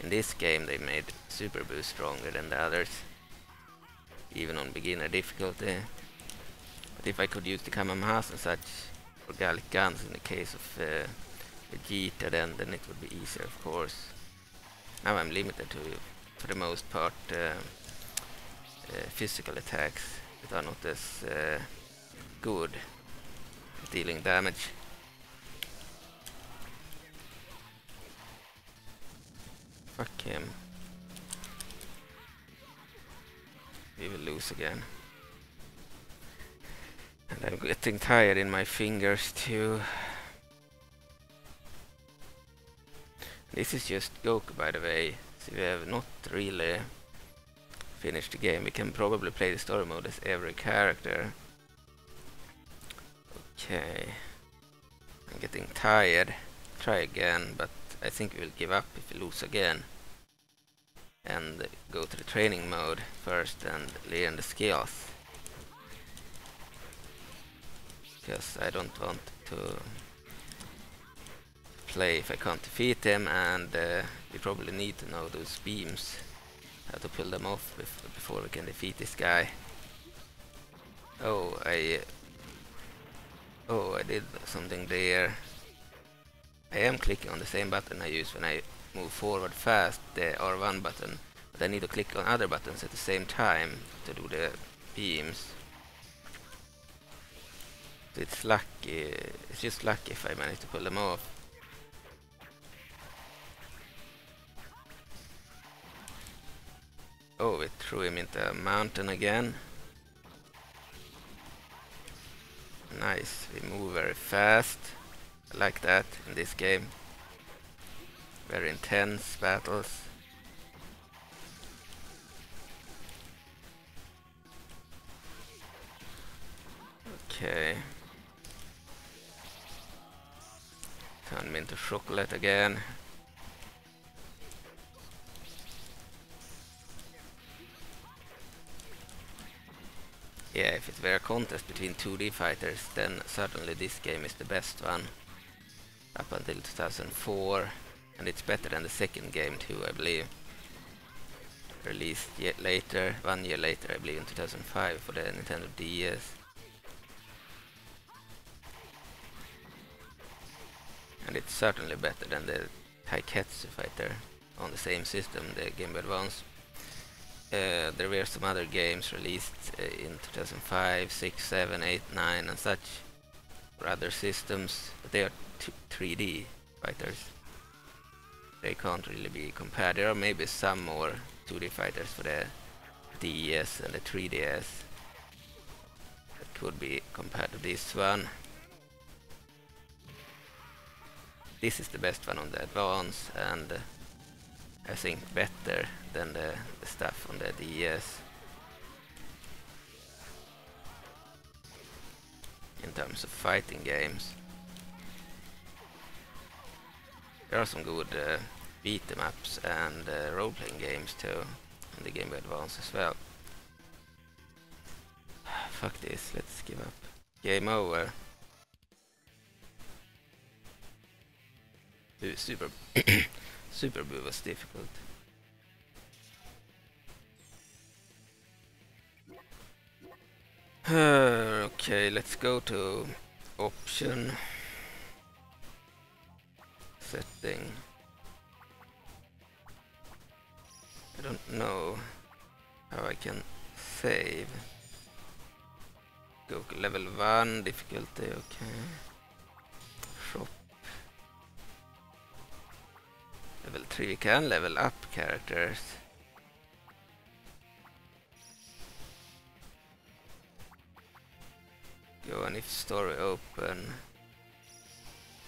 In this game they made Super Buu stronger than the others, even on beginner difficulty. But if I could use the Kamehamehas and such, or Gallic Guns in the case of uh, Vegeta, then, then it would be easier of course. Now I'm limited to, for the most part, uh, Uh, physical attacks that are not as uh, good at dealing damage. Fuck him. We will lose again. And I'm getting tired in my fingers too. This is just Goku, by the way, so we have not really finish the game. We can probably play the story mode as every character. Okay, I'm getting tired. Try again, but I think we will give up if we lose again. And go to the training mode first and learn the skills, because I don't want to play if I can't defeat him, and uh, we probably need to know those beams, how to pull them off bef before we can defeat this guy. Oh, I... Uh, oh, I did something there. I am clicking on the same button I use when I move forward fast, the R one button, but I need to click on other buttons at the same time to do the beams. So it's lucky, it's just lucky if I manage to pull them off. Oh, we threw him into a mountain again. Nice, we move very fast. I like that in this game. Very intense battles. Okay. Turn him into chocolate again. Yeah, if it were a contest between two D fighters, then certainly this game is the best one. Up until two thousand four, and it's better than the second game too, I believe. Released yet later, one year later, I believe in two thousand five for the Nintendo D S. And it's certainly better than the Taiketsu fighter on the same system, the Game Boy Advance. Uh, there were some other games released uh, in two thousand five, six, seven, eight, nine and such, for other systems, but they are three D fighters. They can't really be compared. There are maybe some more two D fighters for the D S and the three D S that could be compared to this one. This is the best one on the Advance, and uh, I think better than the, the stuff on the D S in terms of fighting games. There are some good uh, beat em ups and uh, role playing games too on the Game Boy Advance as well. Fuck this, let's give up. Game over. Ooh, super. Super Buu was difficult. Uh, okay, let's go to option. that thing? I don't know how I can save. Go level one, difficulty, okay. Shop. Level three, you can level up characters. Go on if story open.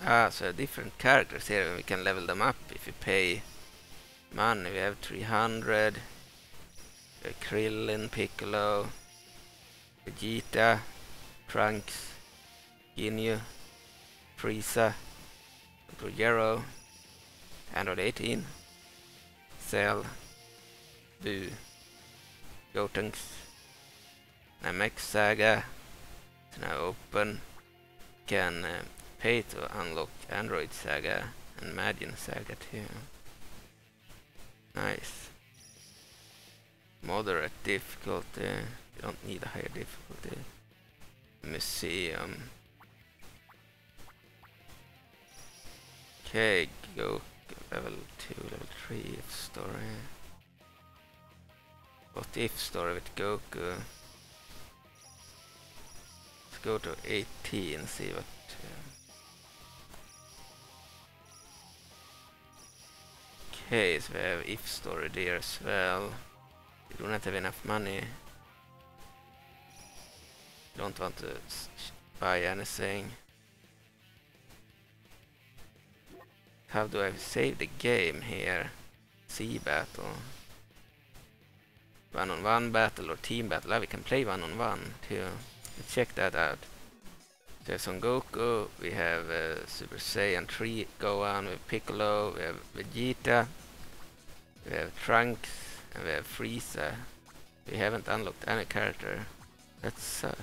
Ah, so different characters here and we can level them up if you pay money. We have three hundred. We have Krillin, Piccolo, Vegeta, Trunks, Ginyu, Frieza, Doctor Gero, Android eighteen, Cell, Boo, Gotenks, Namek Saga. It's now open. Can uh, pay to unlock Android Saga and Majin Saga too. Nice. Moderate difficulty. You don't need a higher difficulty. Museum. Okay, go level two, level three. If story. What if story with Goku? Let's go to eighteen and see what. Okay, uh, so we have if story there as well. We do not have enough money. Don't want to buy anything. How do I save the game here? Sea battle. One-on-one battle or team battle. Ah, we can play one-on-one too. Let's check that out. So Son Goku, we have uh, Super Saiyan three Gohan, we have Piccolo, we have Vegeta, we have Trunks, and we have Frieza. We haven't unlocked any character. That sucks.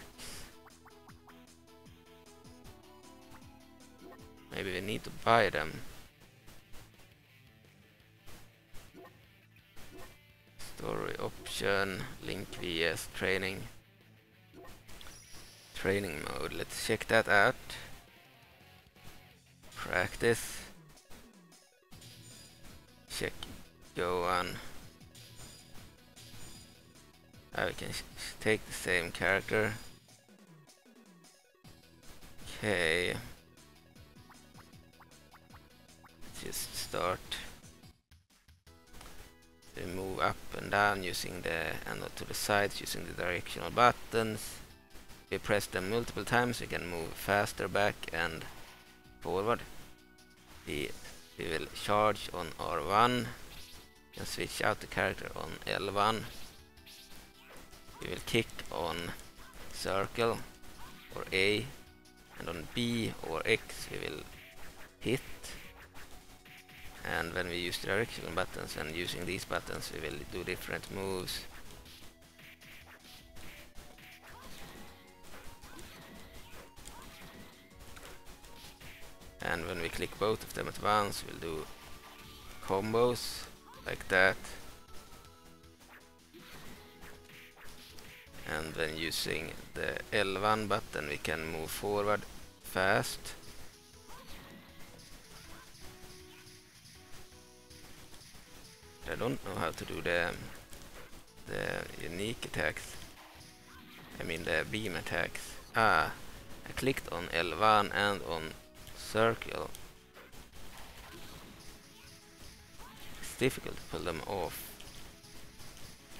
Maybe we need to buy them. Story option, link vs training. Training mode, let's check that out. Practice. Check, go on. I can sh take the same character. Okay. Just start. We move up and down using the and to the sides using the directional buttons. We press them multiple times. We can move faster, back and forward. We we will charge on R one and switch out the character on L one. We will kick on circle or A, and on B or X we will hit. And when we use directional buttons and using these buttons we will do different moves. And when we click both of them at once we'll do combos like that. And then using the L one button we can move forward fast. I don't know how to do the the unique attacks. I mean the beam attacks. Ah, I clicked on L one and on circle. It's difficult to pull them off.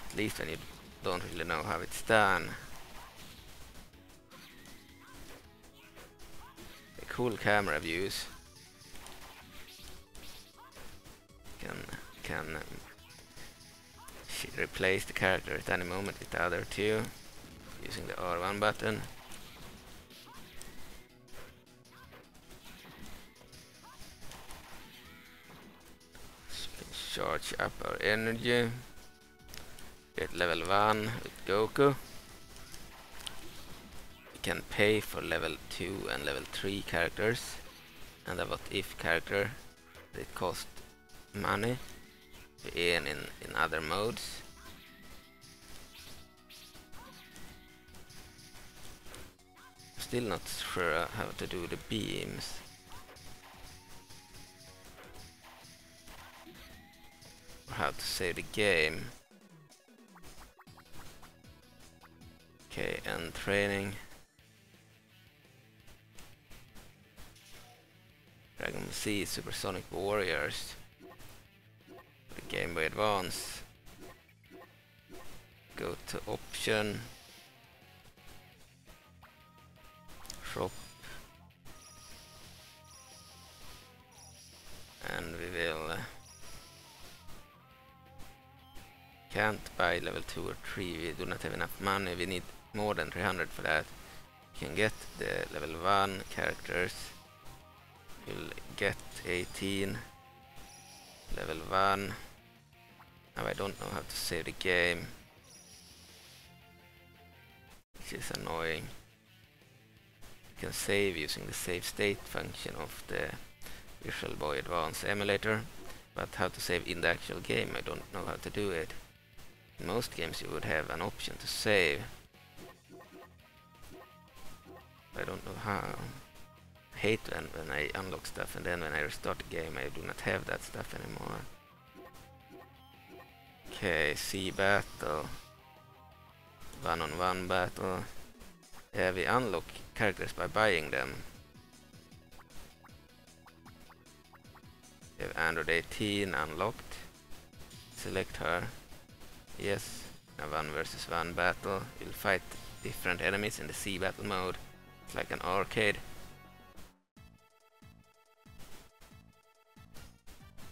At least when you don't really know how it's done. The cool camera views. Can can replace the character at any moment with the other two using the R one button. Charge up our energy. Get level one with Goku. We can pay for level two and level three characters and a what if character that cost money. And in, in other modes. Still not sure how to do the beams. how to save the game. Okay, and training. Dragon Ball Z Supersonic Warriors. The Game Boy Advance. Go to option. Shop. And we will uh, can't buy level two or three, we do not have enough money, we need more than three hundred for that. You can get the level one characters, we'll get eighteen, level one. Now I don't know how to save the game, which is annoying. You can save using the save state function of the Visual Boy Advance emulator, but how to save in the actual game, I don't know how to do it. In most games you would have an option to save. I don't know how. I hate when, when I unlock stuff and then when I restart the game I do not have that stuff anymore. Okay, sea battle. One on one battle. Yeah, we unlock characters by buying them. We have Android eighteen unlocked. Select her. Yes. A one versus one battle. You'll fight different enemies in the sea battle mode. It's like an arcade.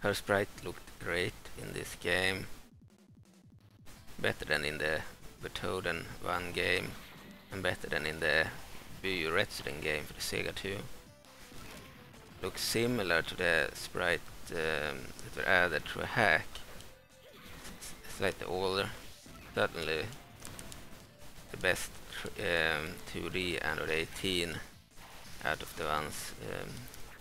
Her sprite looked great in this game. Better than in the Butōden one game. And better than in the Buu Retsuden game for the Sega two. Looks similar to the sprite um, that were added to a hack. It's slightly older. Certainly the best um, two D Android eighteen out of the ones um,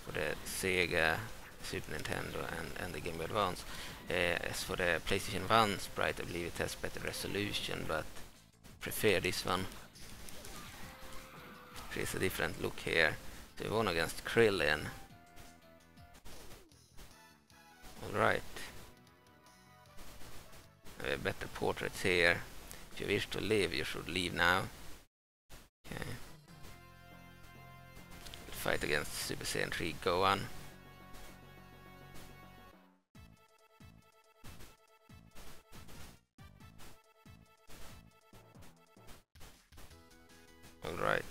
for the Sega, Super Nintendo and, and the Game Boy Advance. Uh, as for the PlayStation one sprite, I believe it has better resolution, but I prefer this one. There's a different look here. So we won against Krillin. Alright. We have better portraits here. If you wish to leave, you should leave now. Okay. We'll fight against Super Saiyan three Gohan. Alright.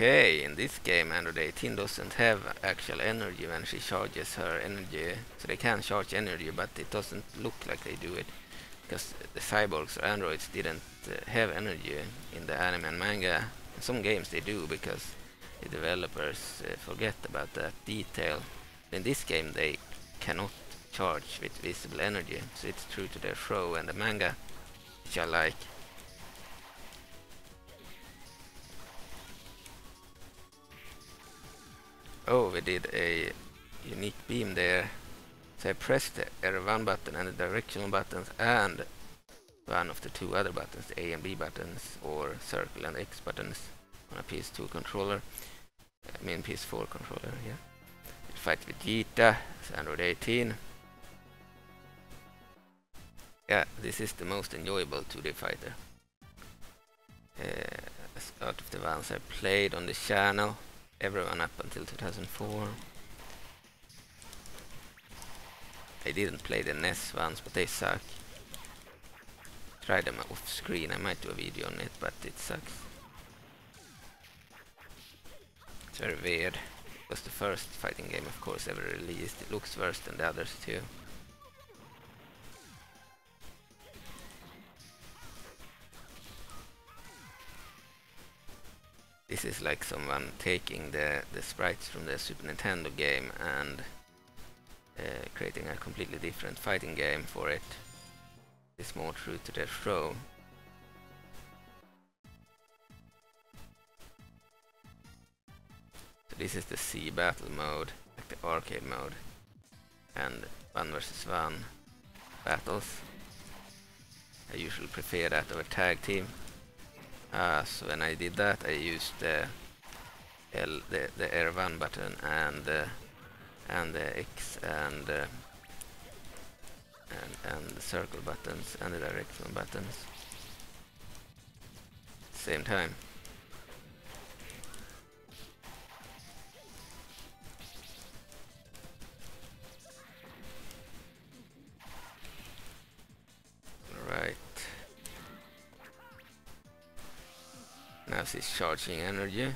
Okay, in this game Android eighteen doesn't have actual energy when she charges her energy, so they can charge energy, but it doesn't look like they do it, because the cyborgs or androids didn't uh, have energy in the anime and manga. In some games they do, because the developers uh, forget about that detail. In this game they cannot charge with visible energy, so it's true to their show and the manga, which I like. Oh, we did a unique beam there. So I pressed the R one button and the directional buttons and one of the two other buttons, the A and B buttons, or circle and X buttons on a P S two controller. I mean P S four controller, yeah. We'll fight Vegeta, it's Android eighteen. Yeah, this is the most enjoyable two D fighter. Uh, out of the ones I played on the channel. Everyone up until two thousand four. I didn't play the N E S ones, but they suck. Try them off screen, I might do a video on it, but it sucks. It's very weird. It was the first fighting game, of course, ever released. It looks worse than the others too. This is like someone taking the, the sprites from the Super Nintendo game and uh, creating a completely different fighting game for it. It's more true to their show. So this is the sea battle mode, like the arcade mode, and one versus one battles. I usually prefer that over tag team. Uh, so when I did that, I used uh, L, the the R one button and uh, and the X and, uh, and and the circle buttons and the direction buttons at the same time. Now she's charging energy.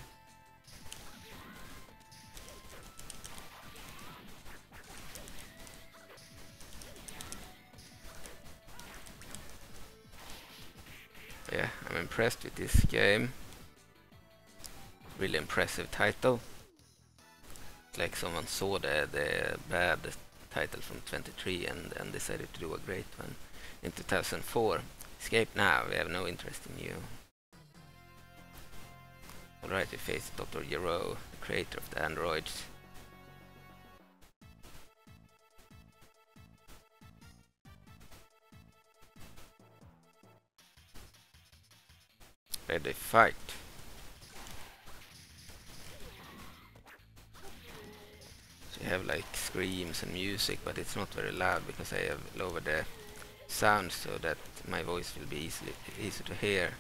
Yeah, I'm impressed with this game. Really impressive title. It's like someone saw the, the bad title from twenty-three and, and decided to do a great one in two thousand four. Escape now, we have no interest in you. Alright, we face Doctor Gero, the creator of the androids. Ready, fight! So you have like screams and music, but it's not very loud because I have lowered the sound so that my voice will be easily, easy to hear.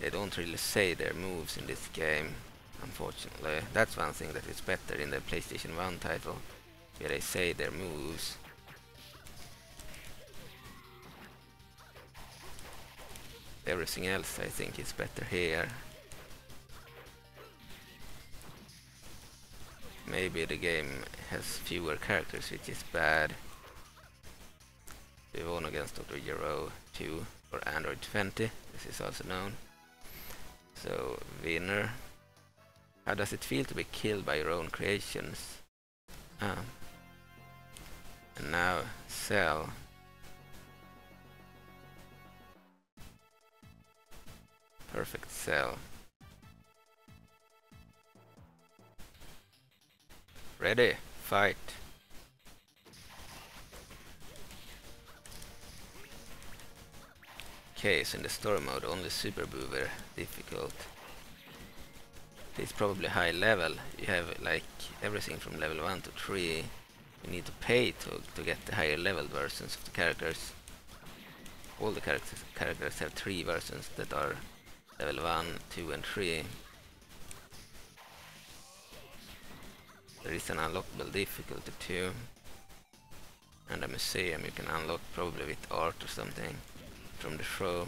They don't really say their moves in this game, unfortunately. That's one thing that is better in the PlayStation one title, where they say their moves. Everything else, I think, is better here. Maybe the game has fewer characters, which is bad. We won against Doctor Gero two, or Android twenty, this is also known. So, winner. How does it feel to be killed by your own creations? Ah. And now, Cell. Perfect Cell. Ready, fight. Okay, so in the story mode only Super Buu were difficult. It's probably high level. You have like everything from level one to three. You need to pay to, to get the higher level versions of the characters. All the characters, characters have three versions that are level one, two and three. There is an unlockable difficulty too. And a museum you can unlock probably with art or something from the show.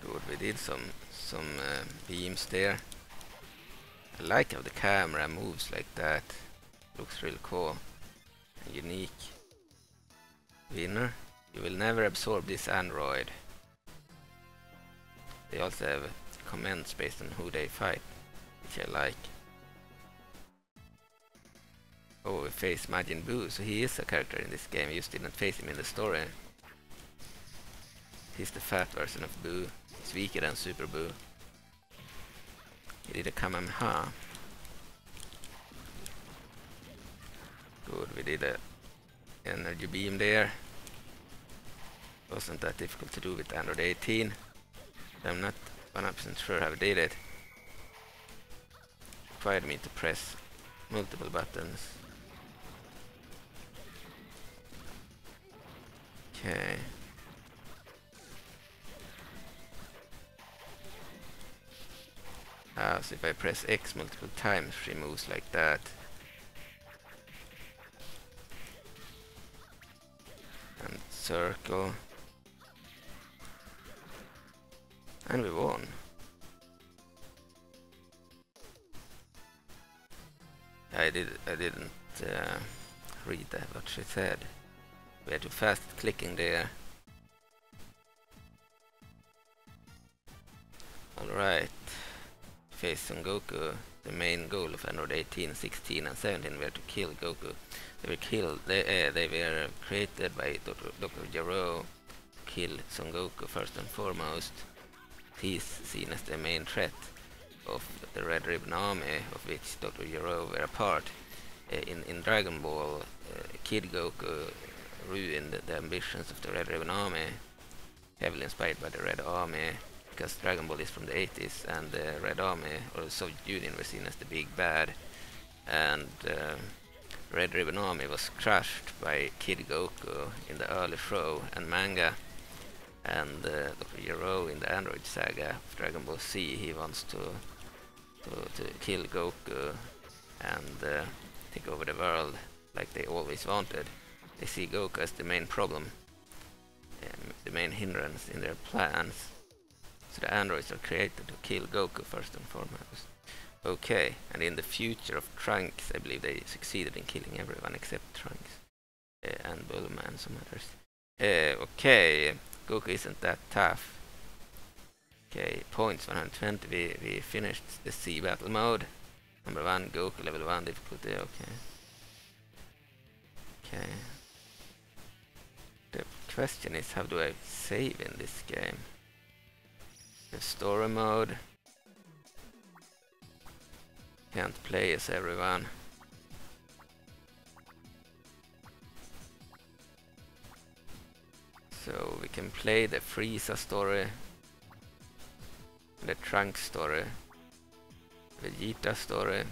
Good, we did some some uh, beams there. I like how the camera moves like that. Looks real cool and unique. Winner, you will never absorb this android. They also have comments based on who they fight, which I like. Oh, we face Majin Buu, so he is a character in this game. You just didn't face him in the story. He's the fat version of Buu. He's weaker than Super Buu. He did a Kamehameha. Good, we did a energy beam there. Wasn't that difficult to do with Android eighteen. I'm not one hundred percent sure how I did it. Required me to press multiple buttons. Okay. Ah, so if I press X multiple times, she moves like that. And circle. And we won. I did. I didn't uh, read that what she said. We are too fast clicking there. All right. Face Son Goku. The main goal of Android eighteen, sixteen, and seventeen were to kill Goku. They were killed. They uh, they were created by Doctor Gero to kill Son Goku first and foremost. He's seen as the main threat. of the Red Ribbon Army, of which Doctor Gero were a part. Uh, in, in Dragon Ball, uh, Kid Goku ruined the ambitions of the Red Ribbon Army, heavily inspired by the Red Army, because Dragon Ball is from the eighties, and the Red Army, or the Soviet Union, were seen as the big bad, and uh, Red Ribbon Army was crushed by Kid Goku in the early show and manga, and uh, Doctor Gero in the Android Saga of Dragon Ball Z, he wants to to, to kill Goku and uh, take over the world like they always wanted. They see Goku as the main problem, um, the main hindrance in their plans. So the androids are created to kill Goku first and foremost. Okay, and in the future of Trunks, I believe they succeeded in killing everyone except Trunks uh, and Bulma and some others. Uh, okay, Goku isn't that tough. Okay, points one hundred twenty, we, we finished the sea battle mode. Number one, Goku, level one, difficulty, okay. Okay. The question is, how do I save in this game? The story mode. Can't play as everyone. So we can play the Frieza story, the Trunks story, Vegeta story,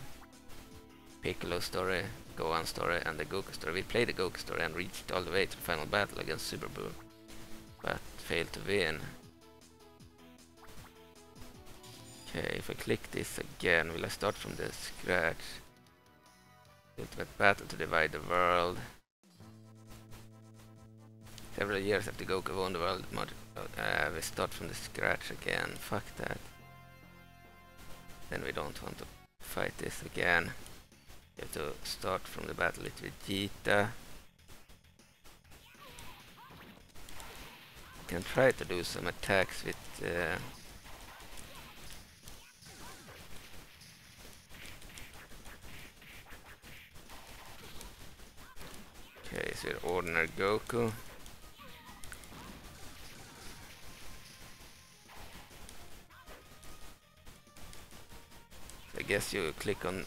Piccolo story, Gohan story, and the Goku story. We played the Goku story and reached all the way to the final battle against Super Buu, but failed to win. Okay, if I click this again, will I start from the scratch? Ultimate battle to divide the world. Several years after Goku won the world, mod uh, we start from the scratch again. Fuck that. Then we don't want to fight this again. We have to start from the battle with Vegeta. We can try to do some attacks with... Uh, Okay, so we're ordinary Goku. I guess you click on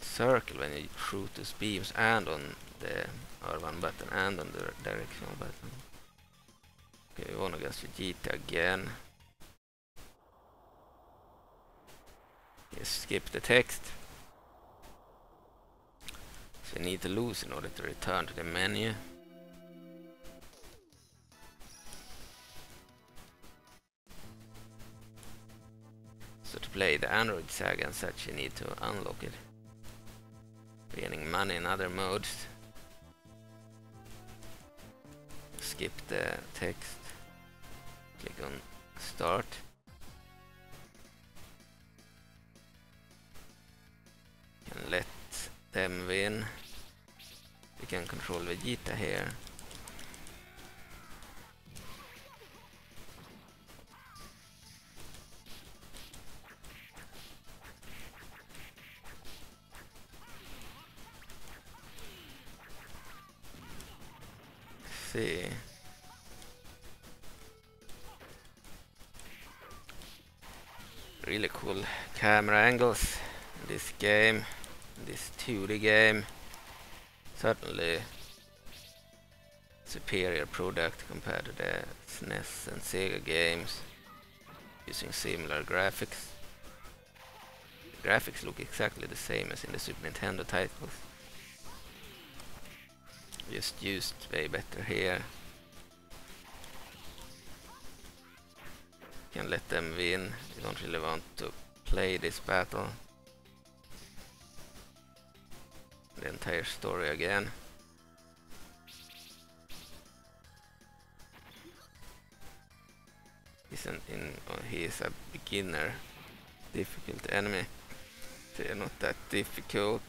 circle when you shoot those beams, and on the R one button and on the directional button. Okay, we wanna go to Vegeta again. Just skip the text. We need to lose in order to return to the menu. So to play the Android Saga and such, you need to unlock it. Gaining money in other modes. Skip the text. Click on Start. And let them win. We can control Vegeta here. Let's see. Really cool camera angles in this game. This two D game, certainly superior product compared to the S N E S and Sega games, using similar graphics. The graphics look exactly the same as in the Super Nintendo titles, just used way better here. Can let them win. We don't really want to play this battle. The entire story again. Isn't in oh, he is a beginner. Difficult enemy. They are not that difficult.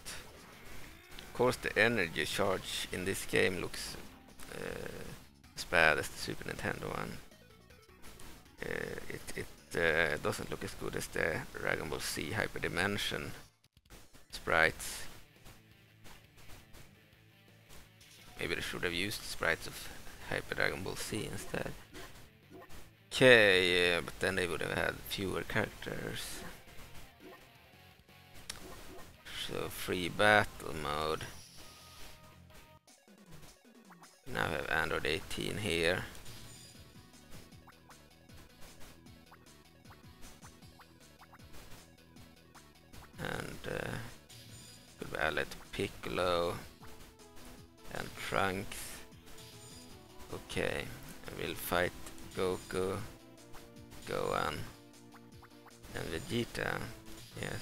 Of course, the energy charge in this game looks uh, as bad as the Super Nintendo one. Uh, it it uh, doesn't look as good as the Dragon Ball Z Hyperdimension sprites. Maybe they should have used sprites of Hyper Dragon Ball Z instead. Okay, yeah, but then they would have had fewer characters. So free battle mode. Now we have Android eighteen here. And uh, could we add Piccolo and Trunks? Okay, we'll fight Goku, Gohan, and Vegeta. Yes.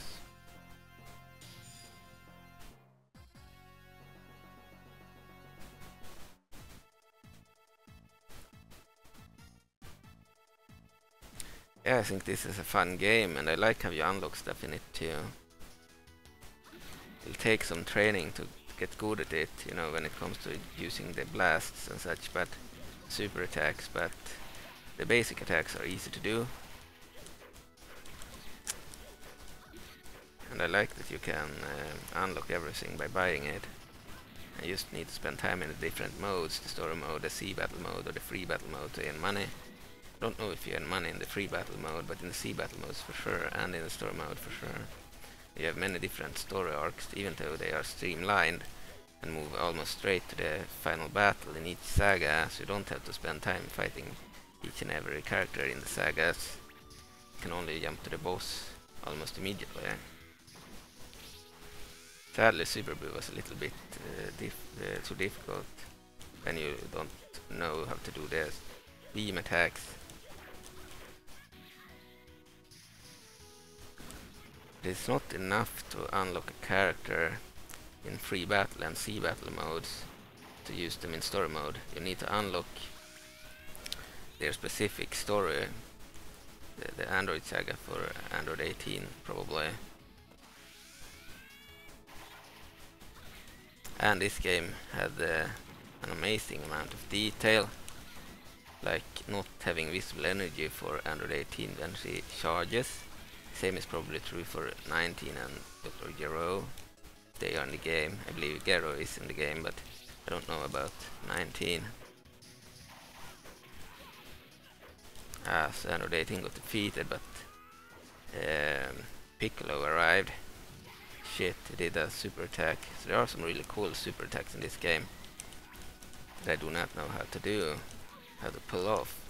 Yeah, I think this is a fun game, and I like how you unlock stuff in it too. It'll take some training to get good at it, you know, when it comes to using the blasts and such, but super attacks, but the basic attacks are easy to do. And I like that you can uh, unlock everything by buying it. I just need to spend time in the different modes, the story mode, the sea battle mode, or the free battle mode to earn money. I don't know if you earn money in the free battle mode, but in the sea battle modes for sure, and in the story mode for sure. You have many different story arcs, even though they are streamlined and move almost straight to the final battle in each saga, so you don't have to spend time fighting each and every character in the sagas. You can only jump to the boss almost immediately. Sadly, Super Buu was a little bit uh, dif uh, too difficult when you don't know how to do the beam attacks. It's not enough to unlock a character in free battle and sea battle modes to use them in story mode. You need to unlock their specific story, the, the Android Saga for Android eighteen probably. And this game had uh, an amazing amount of detail, like not having visible energy for Android eighteen when she charges. Same is probably true for nineteen and Doctor Gero. They are in the game. I believe Gero is in the game, but I don't know about nineteen. Ah, so Android eighteen got defeated, but um, Piccolo arrived. Shit, he did a super attack. So there are some really cool super attacks in this game that I do not know how to do, how to pull off.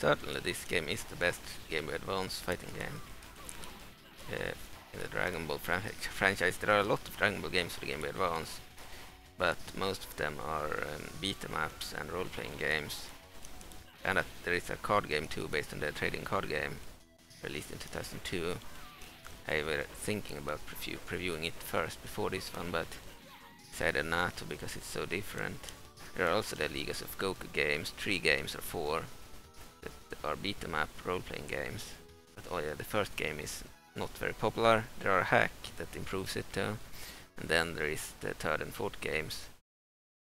Certainly this game is the best Game Boy Advance fighting game uh, in the Dragon Ball fran franchise. There are a lot of Dragon Ball games for the Game Boy Advance, but most of them are um, beat-em-ups and role-playing games. And uh, there is a card game too, based on the trading card game, released in two thousand two. I was thinking about preview previewing it first before this one, but decided not to because it's so different. There are also the Ligas of Goku games, three games or four. That are beat-em-up role-playing games. But oh yeah, the first game is not very popular. There are a hack that improves it though. And then there is the third and fourth games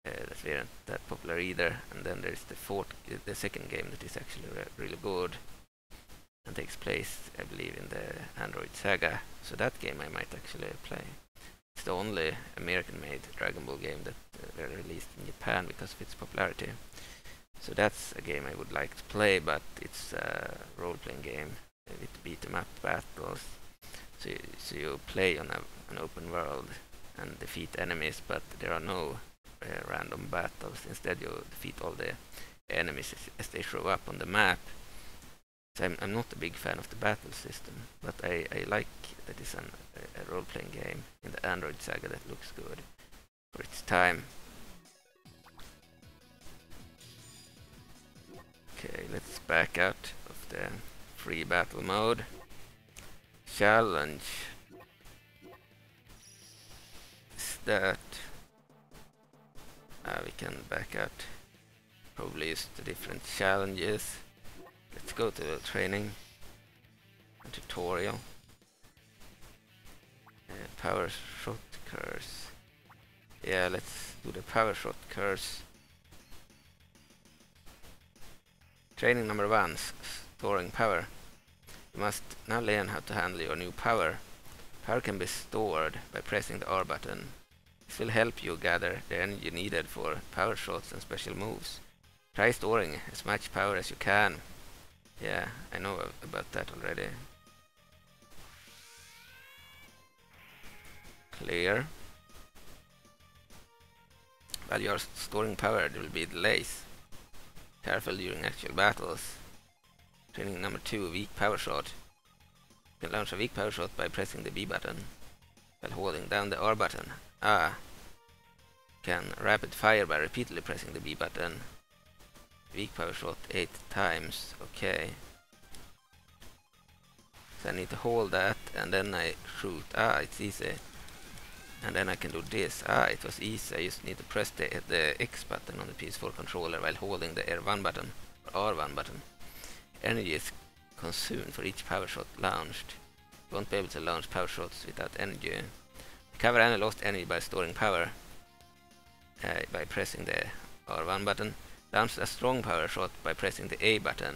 uh, that weren't that popular either. And then there is the fourth, uh, the second game that is actually re really good and takes place, I believe, in the Android Saga. So that game I might actually play. It's the only American-made Dragon Ball game that uh, were released in Japan because of its popularity. So that's a game I would like to play, but it's a role-playing game with beat-em-up battles. So you, so you play on a, an open world and defeat enemies, but there are no uh, random battles. Instead you defeat all the enemies as, as they show up on the map. So I'm, I'm not a big fan of the battle system, but I, I like that it's an, a, a role-playing game in the Android Saga that looks good for its time. Okay, let's back out of the free battle mode. Challenge. Is that... Ah, we can back out. Probably use the different challenges. Let's go to the training and tutorial. Uh, power shot curse. Yeah, let's do the power shot curse. Training number one, storing power. You must now learn how to handle your new power. Power can be stored by pressing the R button. This will help you gather the energy needed for power shots and special moves. Try storing as much power as you can. Yeah, I know about that already. Clear. While you are storing power, there will be delays. Careful during actual battles. Training number two, weak power shot. You can launch a weak power shot by pressing the B button while holding down the R button. Ah. You can rapid fire by repeatedly pressing the B button. Weak power shot eight times. Okay. So I need to hold that and then I shoot. Ah, it's easy. And then I can do this. Ah, it was easy. I just need to press the, the X button on the P S four controller while holding the R one button. Or R one button. Energy is consumed for each power shot launched. You won't be able to launch power shots without energy. Recover any lost energy by storing power. Uh, by pressing the R one button. Launch a strong power shot by pressing the A button.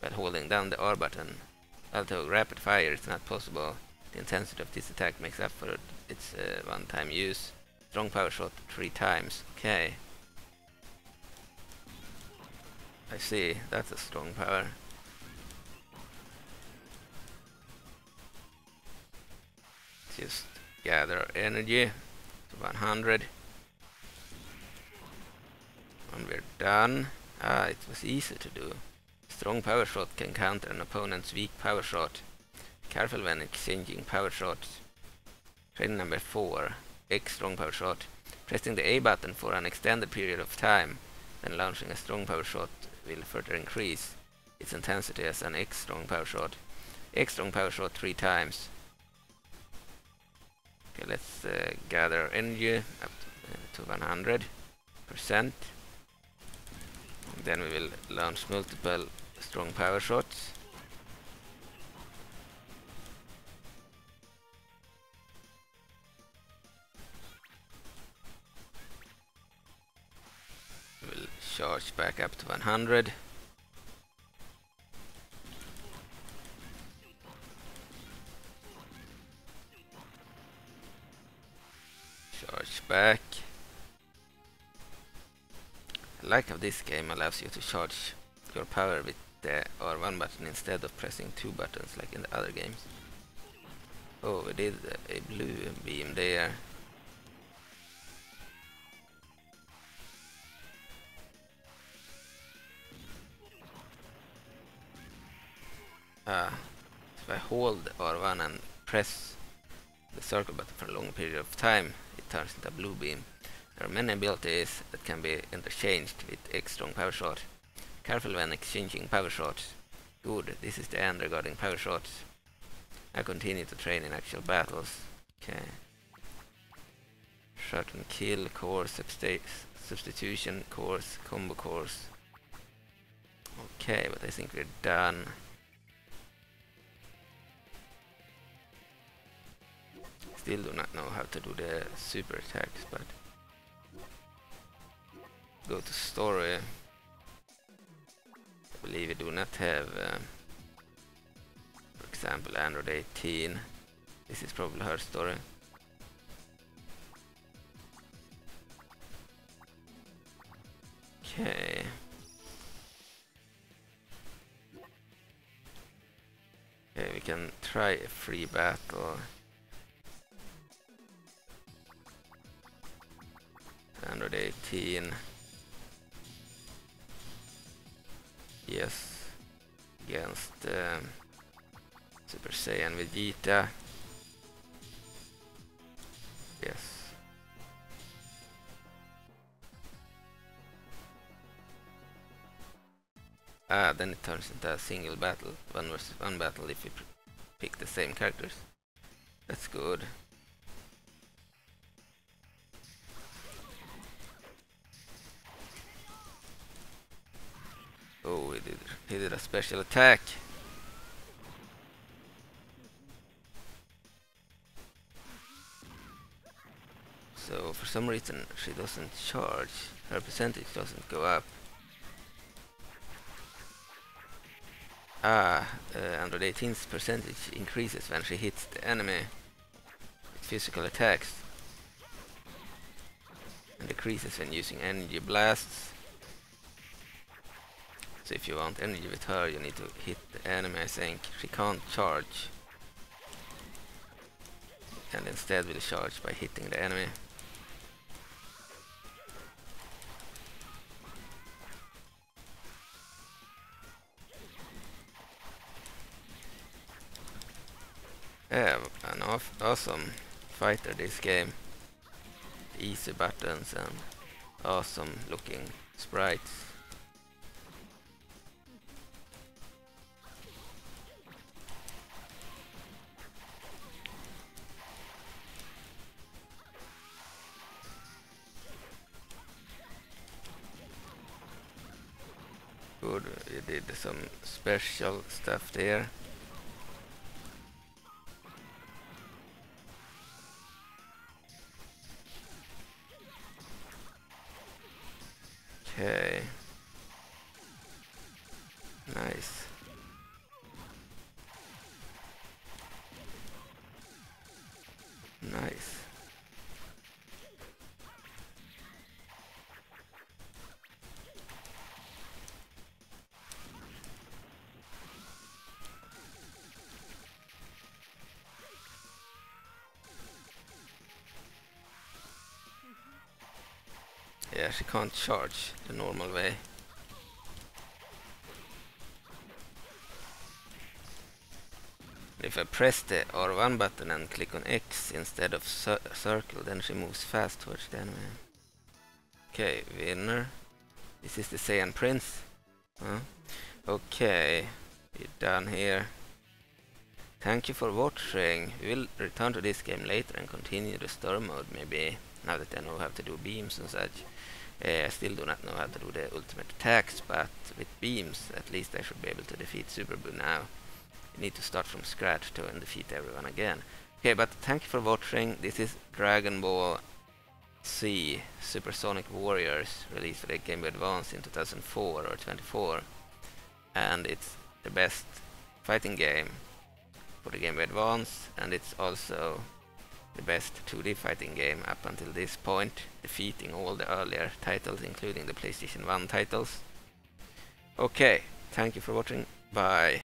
While holding down the R button. Although rapid fire is not possible, the intensity of this attack makes up for its uh, one-time use. Strong power shot three times. Okay. I see. That's a strong power. Just gather energy. one hundred. And we're done. Ah, it was easy to do. Strong power shot can counter an opponent's weak power shot. Careful when exchanging power shots. Training number four. X strong power shot. Pressing the A button for an extended period of time, then launching a strong power shot will further increase its intensity as an X strong power shot. X strong power shot three times. Okay, let's uh, gather energy up to one hundred percent. And then we will launch multiple strong power shots. We'll charge back up to one hundred. Charge back. The like of this game allows you to charge your power with the R one button instead of pressing two buttons like in the other games. Oh, we did a blue beam there. Ah, if I hold R one and press the circle button for a long period of time, it turns into a blue beam. There are many abilities that can be interchanged with X strong power shot. Careful when exchanging power shots. Good, this is the end regarding power shots. I continue to train in actual battles. Okay. Shot and kill, course, substi substitution, course, combo course. Okay, but I think we're done. Still do not know how to do the super attacks, but go to story. I believe we do not have, uh, for example, Android eighteen. This is probably her story. Okay. Okay, we can try a free battle. Android eighteen. Yes, against um, Super Saiyan Vegeta. Yes. Ah, then it turns into a single battle, one versus one battle if we pr pick the same characters. That's good. Oh, he did, he did a special attack. So, for some reason, she doesn't charge. Her percentage doesn't go up. Ah, uh, Android eighteen's percentage increases when she hits the enemy with physical attacks. And decreases when using energy blasts. So if you want energy with her, you need to hit the enemy, I think. She can't charge. and instead will charge by hitting the enemy. Yeah, an awesome fighter this game. Easy buttons and awesome looking sprites. Good, we did some special stuff there. Okay. Nice. Nice. Yeah, she can't charge the normal way. If I press the R one button and click on X instead of cir circle, then she moves fast towards the enemy. Okay, winner. This is the Saiyan Prince. Huh? Okay, we're done here. Thank you for watching. We will return to this game later and continue the story mode maybe. Now that I know how to do beams and such. Uh, I still do not know how to do the ultimate attacks, but with beams at least I should be able to defeat Super Buu now. You need to start from scratch to and defeat everyone again. Okay, but thank you for watching. This is Dragon Ball Z Supersonic Warriors, released for the Game Boy Advance in two thousand four or twenty-four. And it's the best fighting game for the Game Boy Advance, and it's also the best two D fighting game up until this point, defeating all the earlier titles, including the PlayStation one titles. Okay, thank you for watching, bye.